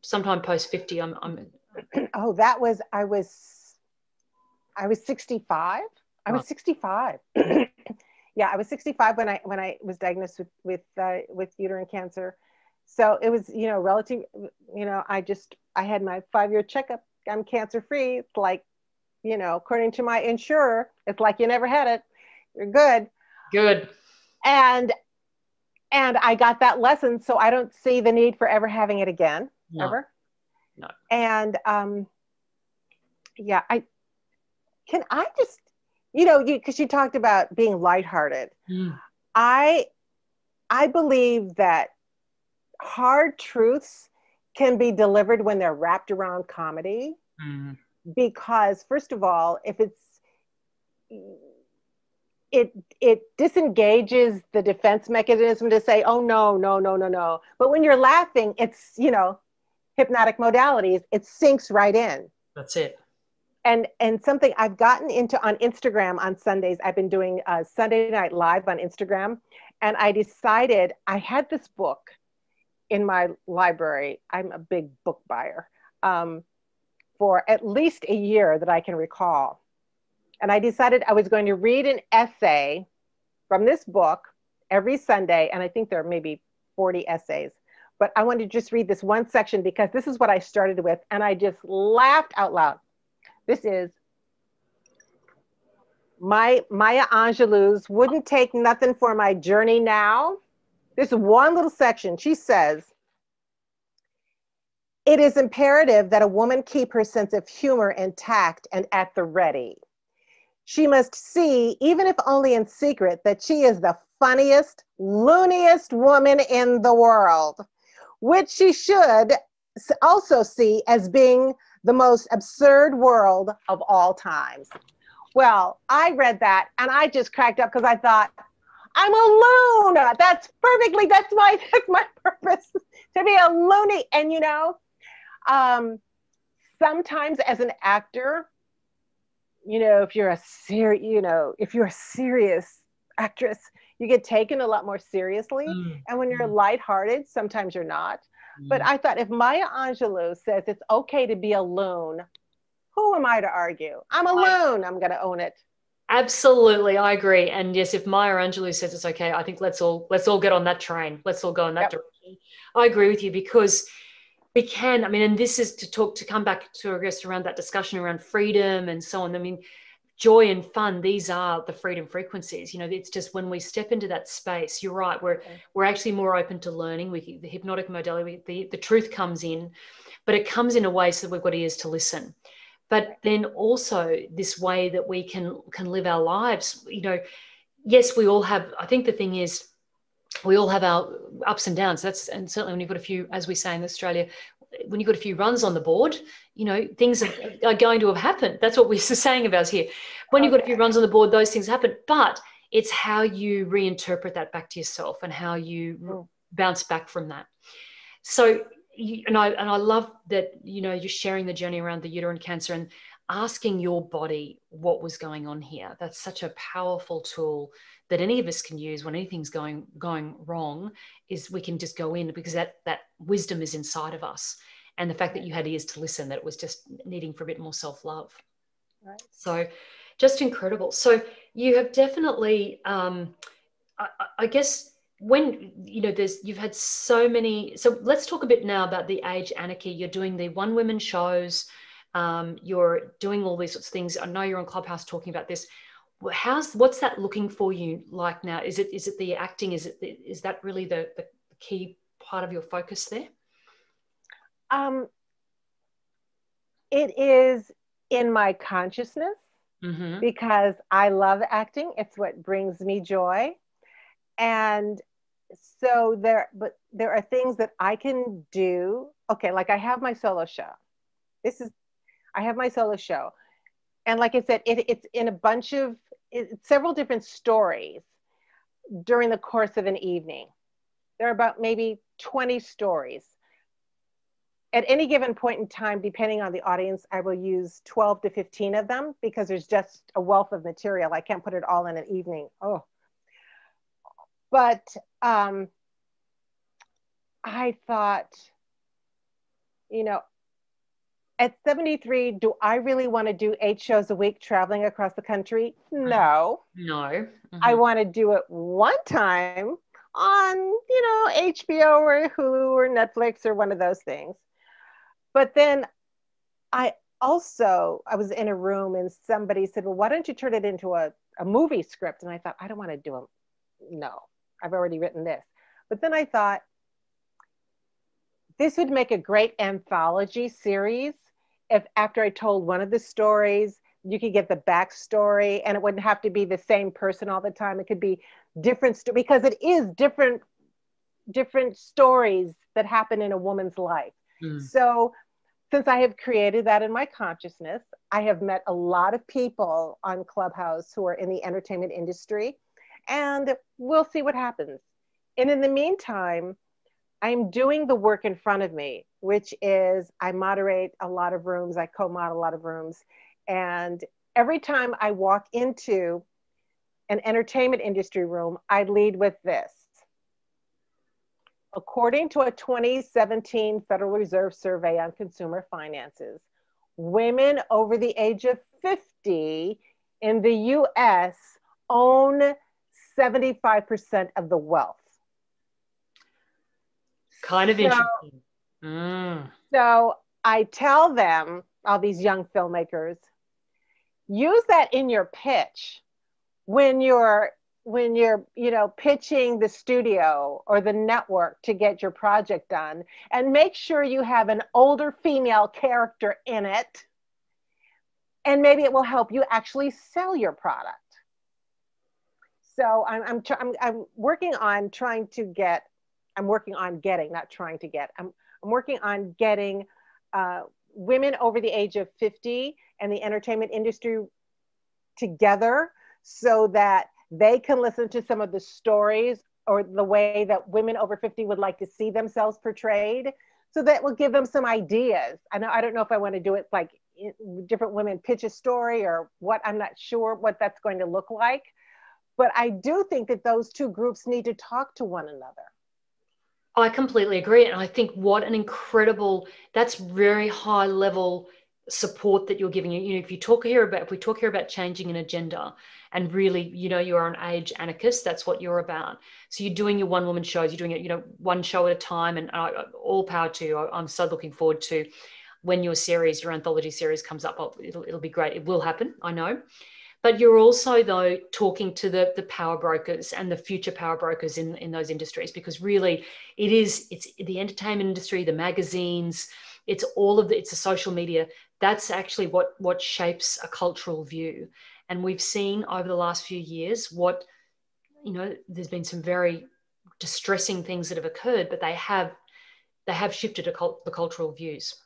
sometime post fifty, I'm, I'm. Oh, that was, I was, I was sixty-five. I was sixty-five. Yeah, I was sixty-five when I when I was diagnosed with with uh, with uterine cancer. So it was, you know, relative. You know, I just I had my five-year checkup. I'm cancer-free. It's like, you know, according to my insurer, it's like you never had it. You're good. Good. And and I got that lesson, so I don't see the need for ever having it again. No. Ever. No. And um, yeah, I. Can I just, you know, you, because you talked about being lighthearted. Mm. I, I believe that hard truths can be delivered when they're wrapped around comedy. Mm. Because first of all, if it's, it, it disengages the defense mechanism to say, oh, no, no, no, no, no. But when you're laughing, it's, you know, hypnotic modalities, it sinks right in. That's it. And, and something I've gotten into on Instagram on Sundays, I've been doing uh, Sunday Night Live on Instagram. And I decided, I had this book in my library. I'm a big book buyer, um, for at least a year that I can recall. And I decided I was going to read an essay from this book every Sunday. And I think there are maybe forty essays. But I wanted to just read this one section because this is what I started with. And I just laughed out loud. This is my Maya Angelou's "Wouldn't Take Nothing for My Journey Now." This is one little section. She says, "It is imperative that a woman keep her sense of humor intact and at the ready. She must see, even if only in secret, that she is the funniest, looniest woman in the world, which she should also see as being the most absurd world of all times." Well, I read that and I just cracked up because I thought, I'm a loon. That's perfectly, that's my, that's my purpose, to be a loony. And you know, um, sometimes as an actor, you know, if you're a serious, you know, if you're a serious actress, you get taken a lot more seriously. Mm. And when you're lighthearted, sometimes you're not. But I thought, if Maya Angelou says it's okay to be a loon, who am I to argue? I'm a loon. I'm going to own it. Absolutely, I agree. And yes, if Maya Angelou says it's okay, I think let's all let's all get on that train. Let's all go in that yep. direction. I agree with you, because we can. I mean, and this is to talk to come back to, I guess, around that discussion around freedom and so on. I mean, joy and fun, these are the freedom frequencies. You know, it's just when we step into that space, you're right, we're, okay. we're actually more open to learning. We, the hypnotic modality, the, the truth comes in, but it comes in a way so that we've got ears to listen. But then also this way that we can, can live our lives, you know, yes, we all have, I think the thing is, we all have our ups and downs. That's, and certainly when you've got a few, as we say in Australia, when you've got a few runs on the board, you know, things are, are going to have happened. That's what we're saying of ours here. When you've got a few runs on the board, those things happen. But it's how you reinterpret that back to yourself and how you bounce back from that. So, and I, and I love that, you know, you're sharing the journey around the uterine cancer and asking your body what was going on here. That's such a powerful tool that any of us can use when anything's going going wrong, is we can just go in, because that that wisdom is inside of us. And the fact that you had ears to listen, that it was just needing for a bit more self-love. Right. So just incredible. So you have definitely, um, I, I guess, when, you know, there's, you've had so many, so let's talk a bit now about the Age Anarchy. You're doing the One Women shows, um, you're doing all these sorts of things. I know you're on Clubhouse talking about this. How's, what's that looking for you like now? Is it, is it the acting? Is it, the, is that really the, the key part of your focus there? Um, it is in my consciousness, mm-hmm. because I love acting. It's what brings me joy. And so there, but there are things that I can do. Okay. Like I have my solo show. This is, I have my solo show. And like I said, it, it's in a bunch of, it's several different stories during the course of an evening. There are about maybe twenty stories. At any given point in time, depending on the audience, I will use twelve to fifteen of them, because there's just a wealth of material. I can't put it all in an evening. Oh, but um, I thought, you know, at seventy-three, do I really want to do eight shows a week traveling across the country? No. No. Mm-hmm. I want to do it one time on, you know, H B O or Hulu or Netflix or one of those things. But then I also, I was in a room and somebody said, well, why don't you turn it into a, a movie script? And I thought, I don't want to do it. No, I've already written this. But then I thought, this would make a great anthology series. If after I told one of the stories, you could get the backstory, and it wouldn't have to be the same person all the time. It could be different, because it is different, different stories that happen in a woman's life. Mm. So since I have created that in my consciousness, I have met a lot of people on Clubhouse who are in the entertainment industry, and we'll see what happens. And in the meantime, I'm doing the work in front of me, which is I moderate a lot of rooms, I co-mod a lot of rooms. And every time I walk into an entertainment industry room, I lead with this. According to a twenty seventeen Federal Reserve survey on consumer finances, women over the age of fifty in the U S own seventy-five percent of the wealth. Kind of interesting. So, mm. so I tell them, all these young filmmakers, use that in your pitch when you're when you're you know pitching the studio or the network to get your project done, and make sure you have an older female character in it, and maybe it will help you actually sell your product. So I'm I'm I'm, I'm working on trying to get. I'm working on getting, not trying to get, I'm, I'm working on getting uh, women over the age of fifty and the entertainment industry together, so that they can listen to some of the stories or the way that women over fifty would like to see themselves portrayed. So that will give them some ideas. I know, I don't know if I want to do it like different women pitch a story or what, I'm not sure what that's going to look like. But I do think that those two groups need to talk to one another. I completely agree. And I think what an incredible, that's very high level support that you're giving. You know, if you talk here about, if we talk here about changing an agenda, and really, you know, you're an age anarchist, that's what you're about. So you're doing your one woman shows, you're doing it, you know, one show at a time, and uh, all power to you. I'm so looking forward to when your series, your anthology series comes up. It'll, it'll be great. It will happen. I know. But you're also, though, talking to the, the power brokers and the future power brokers in, in those industries, because really it is, it's the entertainment industry, the magazines, it's all of the, it's the social media. That's actually what, what shapes a cultural view. And we've seen over the last few years what, you know, there's been some very distressing things that have occurred, but they have, they have shifted a cult, the cultural views.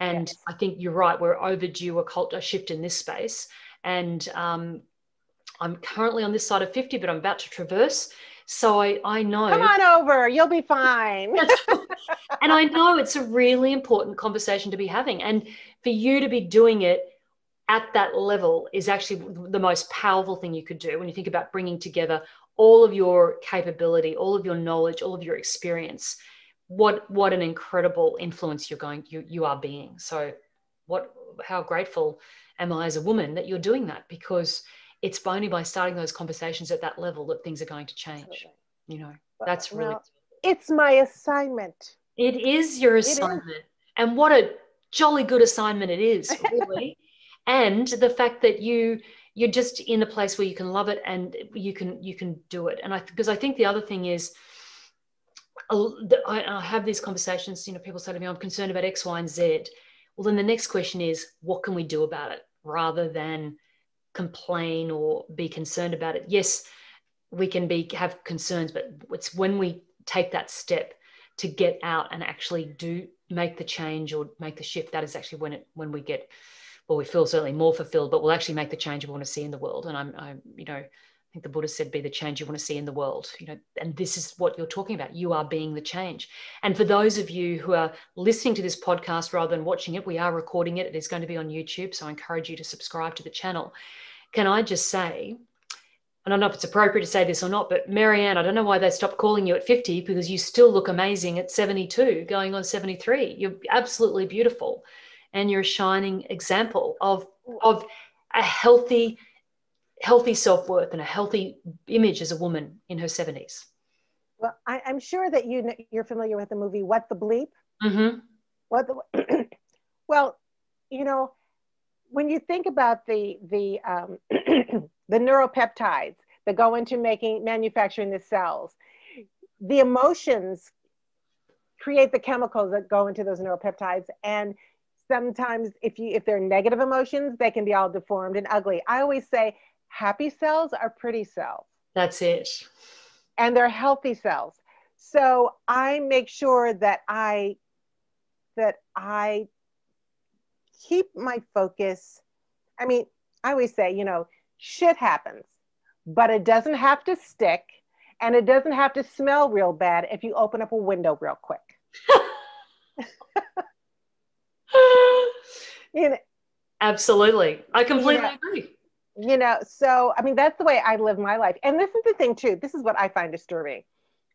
And yes. I think you're right, we're overdue a, cult, a shift in this space. And um, I'm currently on this side of fifty, but I'm about to traverse. So I, I know. Come on over, you'll be fine. And I know it's a really important conversation to be having. And for you to be doing it at that level is actually the most powerful thing you could do when you think about bringing together all of your capability, all of your knowledge, all of your experience. What, what an incredible influence you're going, you, you are being. So what, how grateful am I as a woman that you're doing that, because it's only by starting those conversations at that level that things are going to change. Absolutely. You know, that's really... Well, it's my assignment. It is your assignment. Is. And what a jolly good assignment it is, really. And the fact that you, you're just in a place where you can love it and you can, you can do it. And I, because I think the other thing is, I, I have these conversations, you know, people say to me, I'm concerned about X, Y, and Z. Well, then the next question is, what can we do about it, rather than complain or be concerned about it? Yes, we can be have concerns, but it's when we take that step to get out and actually do make the change or make the shift, that is actually when it when we get, well, we feel certainly more fulfilled, but we'll actually make the change we want to see in the world. And I'm, I'm you know, I think the Buddha said, be the change you want to see in the world, you know, and this is what you're talking about. You are being the change. And for those of you who are listening to this podcast rather than watching it, we are recording it. It is going to be on YouTube. So I encourage you to subscribe to the channel. Can I just say, and I don't know if it's appropriate to say this or not, but Mariann, I don't know why they stopped calling you at fifty, because you still look amazing at seventy-two, going on seventy-three. You're absolutely beautiful. And you're a shining example of, of a healthy, healthy self-worth and a healthy image as a woman in her seventies. Well, I, I'm sure that you, you're familiar with the movie, What the Bleep? Mm-hmm. What the, well, you know, when you think about the, the, um, the neuropeptides that go into making, manufacturing the cells, the emotions create the chemicals that go into those neuropeptides. And sometimes if, you, if they're negative emotions, they can be all deformed and ugly. I always say, happy cells are pretty cells. That's it. And they're healthy cells. So I make sure that I, that I keep my focus. I mean, I always say, you know, shit happens, but it doesn't have to stick and it doesn't have to smell real bad if you open up a window real quick. You know, absolutely. I completely you know, agree. You know, so, I mean, that's the way I live my life. And this is the thing too, this is what I find disturbing,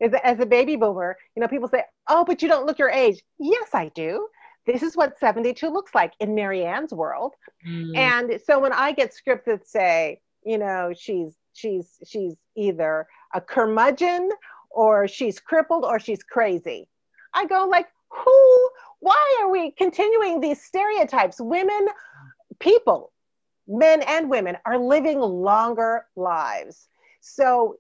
is that as a baby boomer, you know, people say, oh, but you don't look your age. Yes, I do. This is what seventy-two looks like in Marianne's world. Mm. And so when I get scripts that say, you know, she's, she's, she's either a curmudgeon or she's crippled or she's crazy, I go like, who, why are we continuing these stereotypes? Women, people, men and women are living longer lives. So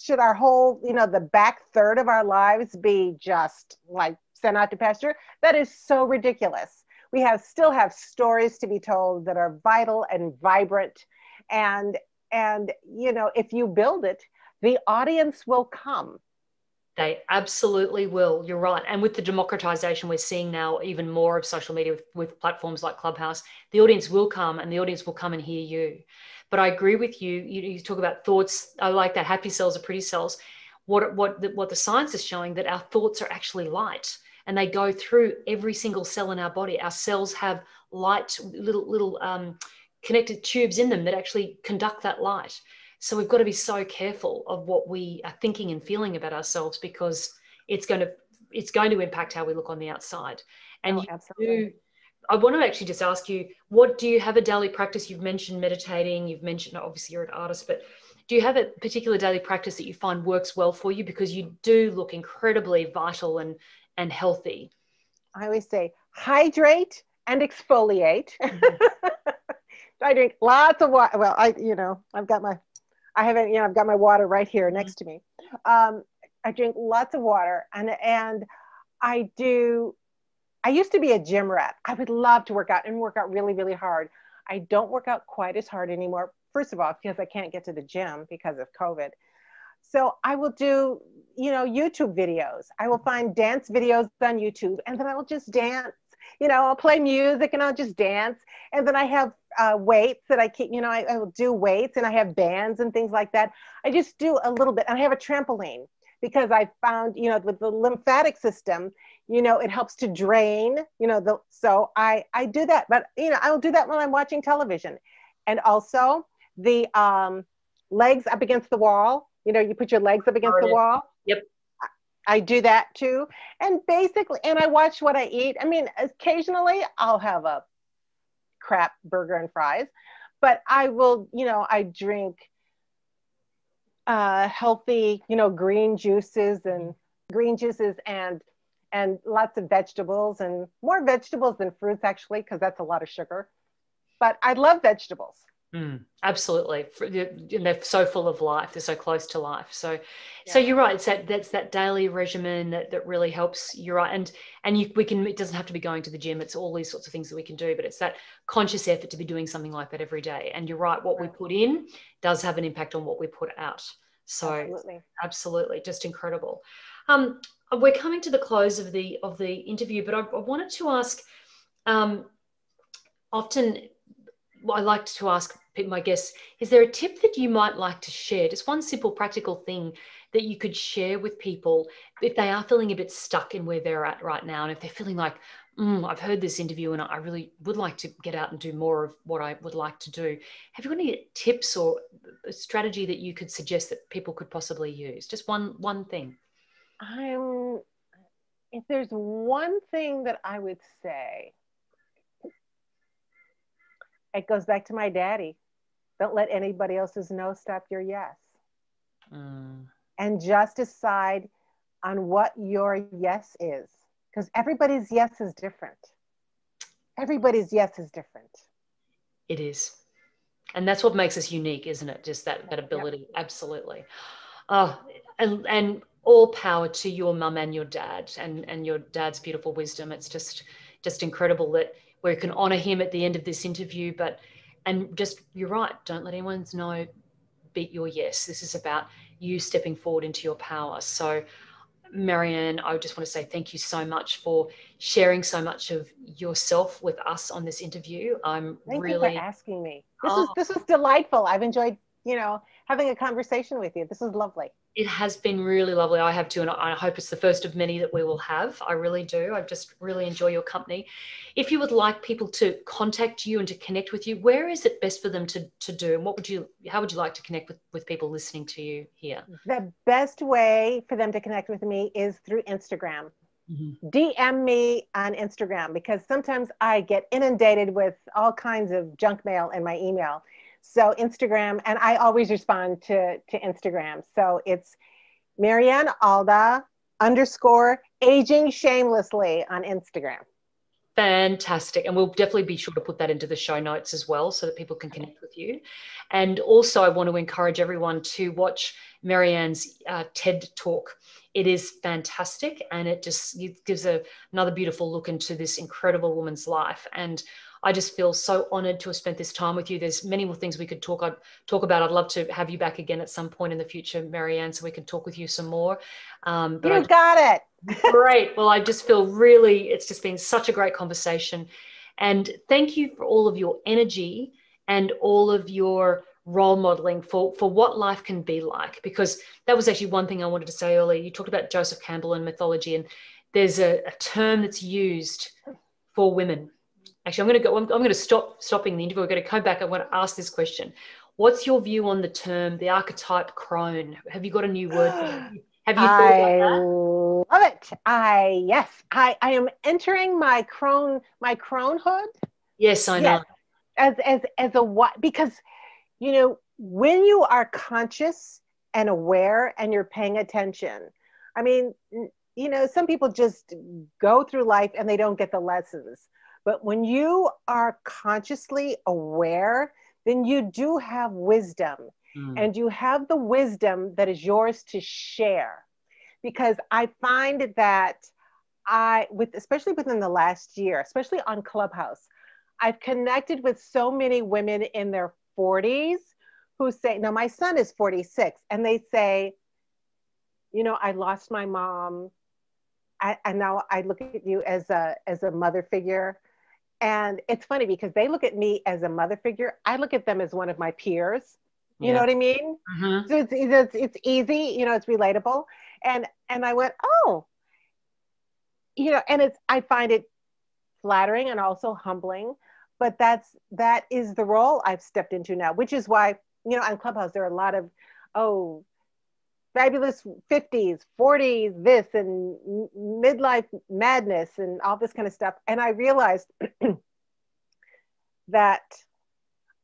should our whole, you know, the back third of our lives be just like sent out to pasture? That is so ridiculous. We have still have stories to be told that are vital and vibrant. And, and, you know, if you build it, the audience will come. They absolutely will. You're right. And with the democratization we're seeing now, even more of social media with, with platforms like Clubhouse, the audience will come and the audience will come and hear you. But I agree with you. You, you talk about thoughts. I like that. Happy cells are pretty cells. What, what, the, what the science is showing, that our thoughts are actually light and they go through every single cell in our body. Our cells have light, little, little um, connected tubes in them that actually conduct that light. So we've got to be so careful of what we are thinking and feeling about ourselves, because it's going to, it's going to impact how we look on the outside. And oh, absolutely. You, I want to actually just ask you, what do you have a daily practice? You've mentioned meditating, you've mentioned, obviously you're an artist, but do you have a particular daily practice that you find works well for you? Because you do look incredibly vital and, and healthy. I always say hydrate and exfoliate. Mm-hmm. I drink lots of water. Well, I, you know, I've got my, I haven't, you know, I've got my water right here next to me. Um, I drink lots of water, and, and I do, I used to be a gym rat. I would love to work out and work out really, really hard. I don't work out quite as hard anymore. First of all, because I can't get to the gym because of COVID. So I will do, you know, YouTube videos. I will find dance videos on YouTube, and then I will just dance. You know, I'll play music and I'll just dance. And then I have uh, weights that I can, you know, I, I will do weights, and I have bands and things like that. I just do a little bit. And I have a trampoline because I found, you know, with the lymphatic system, you know, it helps to drain, you know, the, so I, I do that. But, you know, I'll do that when I'm watching television. And also the um, legs up against the wall. You know, you put your legs up against the wall. Yep. I do that too. And basically, and I watch what I eat. I mean, occasionally I'll have a crap burger and fries, but I will, you know, I drink uh, healthy, you know, green juices and green juices and, and lots of vegetables, and more vegetables than fruits actually, because that's a lot of sugar, but I love vegetables. Mm, absolutely. They're so full of life. They're so close to life. So, yeah. So you're right. It's that, that's that daily regimen that, that really helps. You're right. And, and you, we can, it doesn't have to be going to the gym. It's all these sorts of things that we can do, but it's that conscious effort to be doing something like that every day. And you're right. What right. we put in does have an impact on what we put out. So absolutely, absolutely just incredible. Um, we're coming to the close of the, of the interview, but I, I wanted to ask, um, often I like to ask my guests, is there a tip that you might like to share? Just one simple practical thing that you could share with people if they are feeling a bit stuck in where they're at right now, and if they're feeling like, mm, I've heard this interview and I really would like to get out and do more of what I would like to do. Have you got any tips or a strategy that you could suggest that people could possibly use? Just one, one thing. Um, if there's one thing that I would say, it goes back to my daddy. Don't let anybody else's no stop your yes. Mm. And just decide on what your yes is, because everybody's yes is different. Everybody's yes is different. It is. And that's what makes us unique, isn't it? Just that, that ability. Yep. Absolutely. Oh, and, and all power to your mum and your dad and, and your dad's beautiful wisdom. It's just, just incredible that we can honor him at the end of this interview, but, and just, you're right, don't let anyone's no beat your yes. This is about you stepping forward into your power. So Mariann, I just want to say thank you so much for sharing so much of yourself with us on this interview. I'm thank really- Thank you for asking me. This, oh. is, this is delightful. I've enjoyed, you know, having a conversation with you. This is lovely. It has been really lovely. I have too, and I hope it's the first of many that we will have. I really do. I just really enjoy your company. If you would like people to contact you and to connect with you, where is it best for them to, to do? And what would you, how would you like to connect with, with people listening to you here? The best way for them to connect with me is through Instagram. Mm-hmm. D M me on Instagram, because sometimes I get inundated with all kinds of junk mail in my email. So Instagram, and I always respond to, to Instagram. So it's Mariann Aalda underscore aging shamelessly on Instagram. Fantastic. And we'll definitely be sure to put that into the show notes as well so that people can connect with you. And also I want to encourage everyone to watch Marianne's uh, TED Talk. It is fantastic, and it just it gives a, another beautiful look into this incredible woman's life. And I just feel so honoured to have spent this time with you. There's many more things we could talk, I'd, talk about. I'd love to have you back again at some point in the future, Mariann, so we can talk with you some more. Um, but you I, got it. Great. Well, I just feel really, it's just been such a great conversation. And thank you for all of your energy and all of your role modelling for, for what life can be like, because that was actually one thing I wanted to say earlier. You talked about Joseph Campbell and mythology, and there's a, a term that's used for women. Actually, I'm going to go, I'm, I'm going to stop stopping the interview. We're going to come back. I want to ask this question. What's your view on the term, the archetype crone? Have you got a new word for that? Have you thought I about that? love it. I, yes, I, I am entering my crone, my cronehood. Yes, I know. Yes. As, as, as a what, because, you know, when you are conscious and aware and you're paying attention, I mean, you know, some people just go through life and they don't get the lessons. But when you are consciously aware, then you do have wisdom. Mm. And you have the wisdom that is yours to share. Because I find that I, with, especially within the last year, especially on Clubhouse, I've connected with so many women in their forties who say, now my son is forty-six, and they say, you know, I lost my mom. I, and now I look at you as a, as a mother figure. And it's funny because they look at me as a mother figure. I look at them as one of my peers. You yeah. know what I mean? Uh-huh. So it's, it's, it's easy, you know, it's relatable. And, and I went, oh, you know, and it's, I find it flattering and also humbling, but that's, that is the role I've stepped into now, which is why, you know, on Clubhouse, there are a lot of, oh, fabulous fifties, forties, this and midlife madness and all this kind of stuff. And I realized that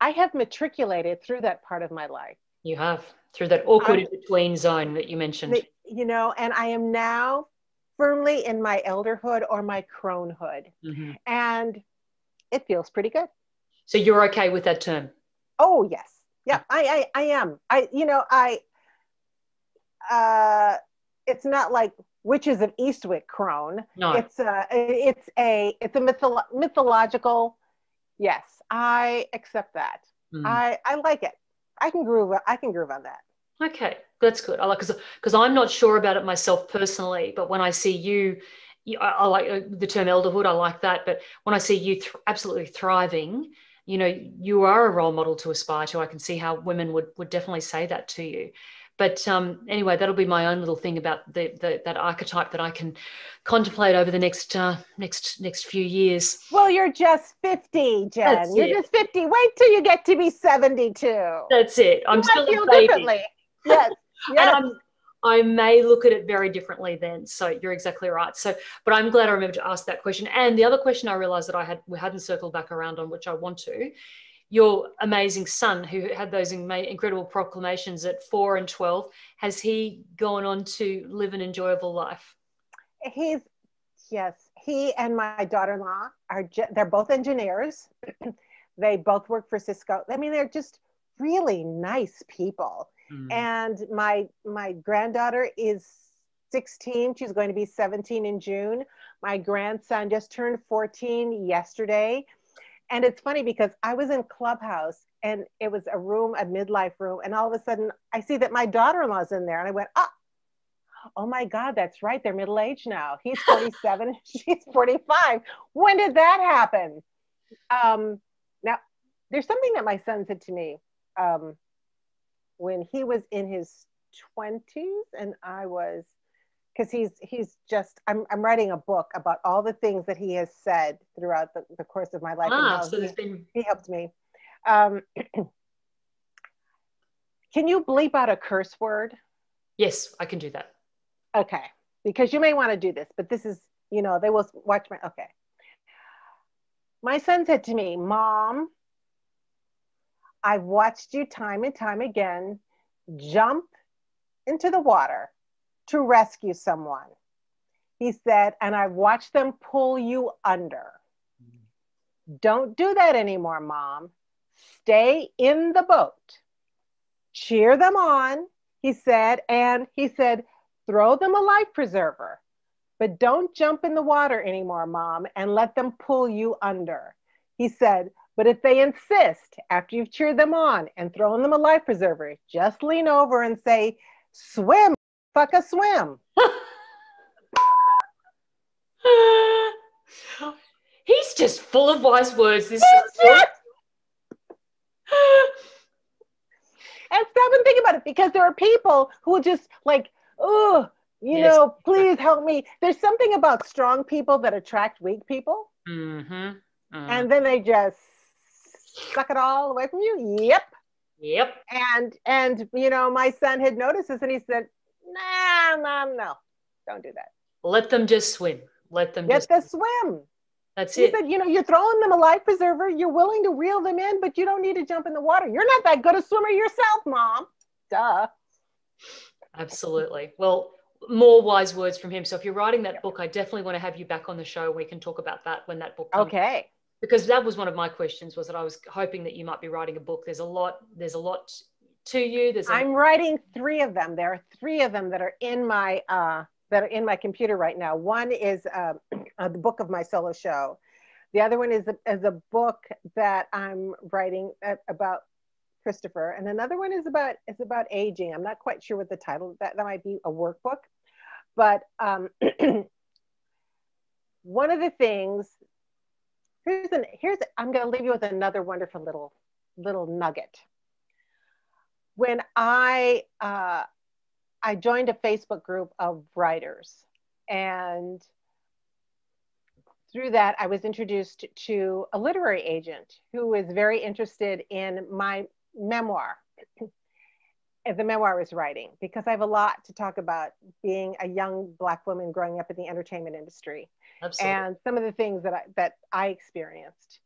I have matriculated through that part of my life. You have, through that awkward in-between zone that you mentioned. The, you know, and I am now firmly in my elderhood or my cronehood. Mm-hmm. And it feels pretty good. So you're okay with that term? Oh, yes. Yeah, I, I, I am. I, you know, I... Uh, it's not like Witches of Eastwick crone. No. It's a, it's a, it's a mytholo mythological. Yes. I accept that. Mm. I, I like it. I can groove. I can groove on that. Okay. That's good. I like, cause, cause I'm not sure about it myself personally, but when I see you, you I, I like the term elderhood. I like that. But when I see you th absolutely thriving, you know, you are a role model to aspire to. I can see how women would, would definitely say that to you. But um, anyway, that'll be my own little thing about the, the, that archetype that I can contemplate over the next uh, next next few years. Well, you're just fifty, Jen. That's you're it. just fifty. Wait till you get to be seventy-two. That's it. I'm you still might feel a baby. Differently. Yes. Yes. And I'm, I may look at it very differently then. So you're exactly right. So, but I'm glad I remembered to ask that question. And the other question I realised that I had we hadn't circled back around on, which I want to. Your amazing son, who had those incredible proclamations at four and twelve, has he gone on to live an enjoyable life? He's, yes. He and my daughter-in-law, are they're both engineers. They both work for Cisco. I mean, they're just really nice people. Mm. And my, my granddaughter is sixteen. She's going to be seventeen in June. My grandson just turned fourteen yesterday. And it's funny because I was in Clubhouse and it was a room, a midlife room. And all of a sudden I see that my daughter-in-law's in there and I went, oh, oh my God, that's right. They're middle-aged now. He's forty-seven, she's forty-five. When did that happen? Um, now there's something that my son said to me um, when he was in his twenties and I was, because he's he's just, I'm, I'm writing a book about all the things that he has said throughout the, the course of my life. Ah, so there's been... He helped me. Um, can you bleep out a curse word? Yes, I can do that. Okay, because you may want to do this, but this is, you know, they will watch my, okay. My son said to me, Mom, I've watched you time and time again jump into the water to rescue someone. He said, and I watched them pull you under. Mm. Don't do that anymore, Mom. Stay in the boat. Cheer them on, he said, and he said, throw them a life preserver, but don't jump in the water anymore, Mom, and let them pull you under. He said, but if they insist after you've cheered them on and thrown them a life preserver, just lean over and say, swim. Fuck a swim. He's just full of wise words. This just... And stop and think about it, because there are people who just like, oh, you yes. know, please help me. There's something about strong people that attract weak people. Mm-hmm. Mm-hmm. And then they just suck it all away from you. Yep. Yep. And, and, you know, my son had noticed this and he said, nah, Mom, no, don't do that. Let them just swim. Let them Let just them swim. swim. That's he it. Said, you know, you're throwing them a life preserver. You're willing to reel them in, but you don't need to jump in the water. You're not that good a swimmer yourself, Mom. Duh. Absolutely. Well, more wise words from him. So if you're writing that book, I definitely want to have you back on the show. We can talk about that when that book comes. Okay. Because that was one of my questions, was that I was hoping that you might be writing a book. There's a lot, there's a lot to you. There's a I'm writing three of them. There are three of them that are in my, uh, that are in my computer right now. One is uh, uh, the book of my solo show. The other one is a, is a book that I'm writing about Christopher. And another one is about, it's about aging. I'm not quite sure what the title, that, that might be a workbook. But um, one of the things, here's an, here's, I'm gonna leave you with another wonderful little, little nugget. When I, uh, I joined a Facebook group of writers, and through that, I was introduced to a literary agent who was very interested in my memoir, the memoir I was writing, because I have a lot to talk about being a young Black woman growing up in the entertainment industry. Absolutely. And some of the things that I, that I experienced.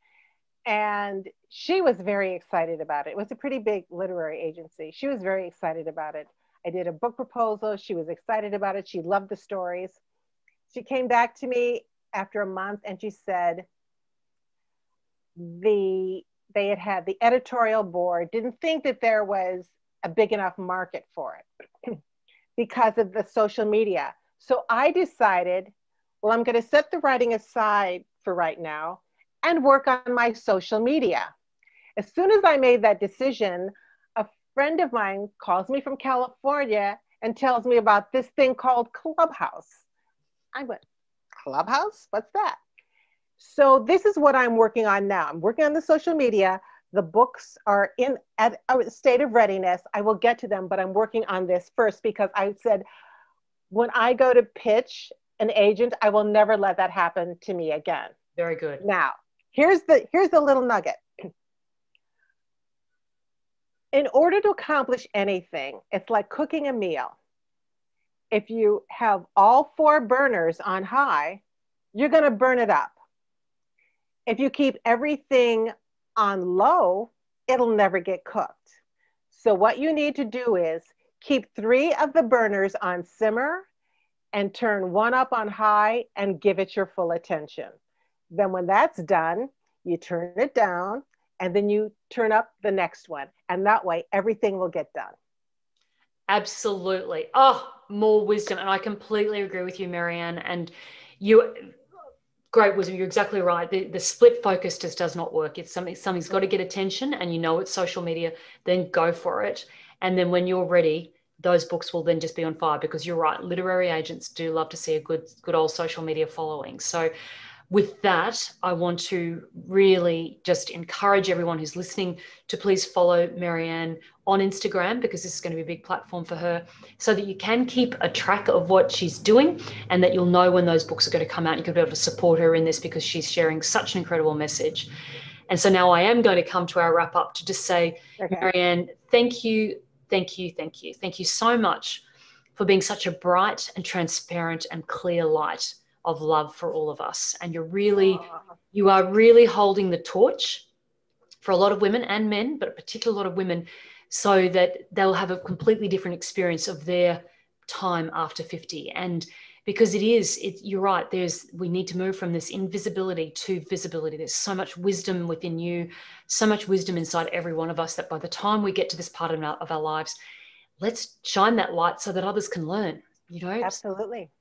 And she was very excited about it. It was a pretty big literary agency. She was very excited about it. I did a book proposal. She was excited about it. She loved the stories. She came back to me after a month and she said, the, they had had the editorial board didn't think that there was a big enough market for it because of the social media. So I decided, well, I'm going to set the writing aside for right now and work on my social media. As soon as I made that decision, a friend of mine calls me from California and tells me about this thing called Clubhouse. I went, Clubhouse? What's that? So this is what I'm working on now. I'm working on the social media. The books are in at a state of readiness. I will get to them, but I'm working on this first because I said, when I go to pitch an agent, I will never let that happen to me again. Very good. Now, here's the, here's the little nugget. In order to accomplish anything, it's like cooking a meal. If you have all four burners on high, you're gonna burn it up. If you keep everything on low, it'll never get cooked. So what you need to do is keep three of the burners on simmer and turn one up on high and give it your full attention. Then when that's done, you turn it down and then you turn up the next one. And that way everything will get done. Absolutely. Oh, more wisdom. And I completely agree with you, Mariann. And you, great wisdom. You're exactly right. The, the split focus just does not work. It's something, something's got to get attention, and you know it's social media, then go for it. And then when you're ready, those books will then just be on fire, because you're right. Literary agents do love to see a good, good old social media following. So with that, I want to really just encourage everyone who's listening to please follow Mariann on Instagram, because this is going to be a big platform for her, so that you can keep a track of what she's doing and that you'll know when those books are going to come out. You can be able to support her in this, because she's sharing such an incredible message. And so now I am going to come to our wrap up to just say, okay, Mariann, thank you, thank you, thank you. Thank you so much for being such a bright and transparent and clear light of love for all of us. And you're really, you are really holding the torch for a lot of women and men, but particularly a lot of women, so that they'll have a completely different experience of their time after fifty. And because it is, it, you're right, there's, we need to move from this invisibility to visibility. There's so much wisdom within you, so much wisdom inside every one of us, that by the time we get to this part of our, of our lives, let's shine that light so that others can learn, you know? Absolutely.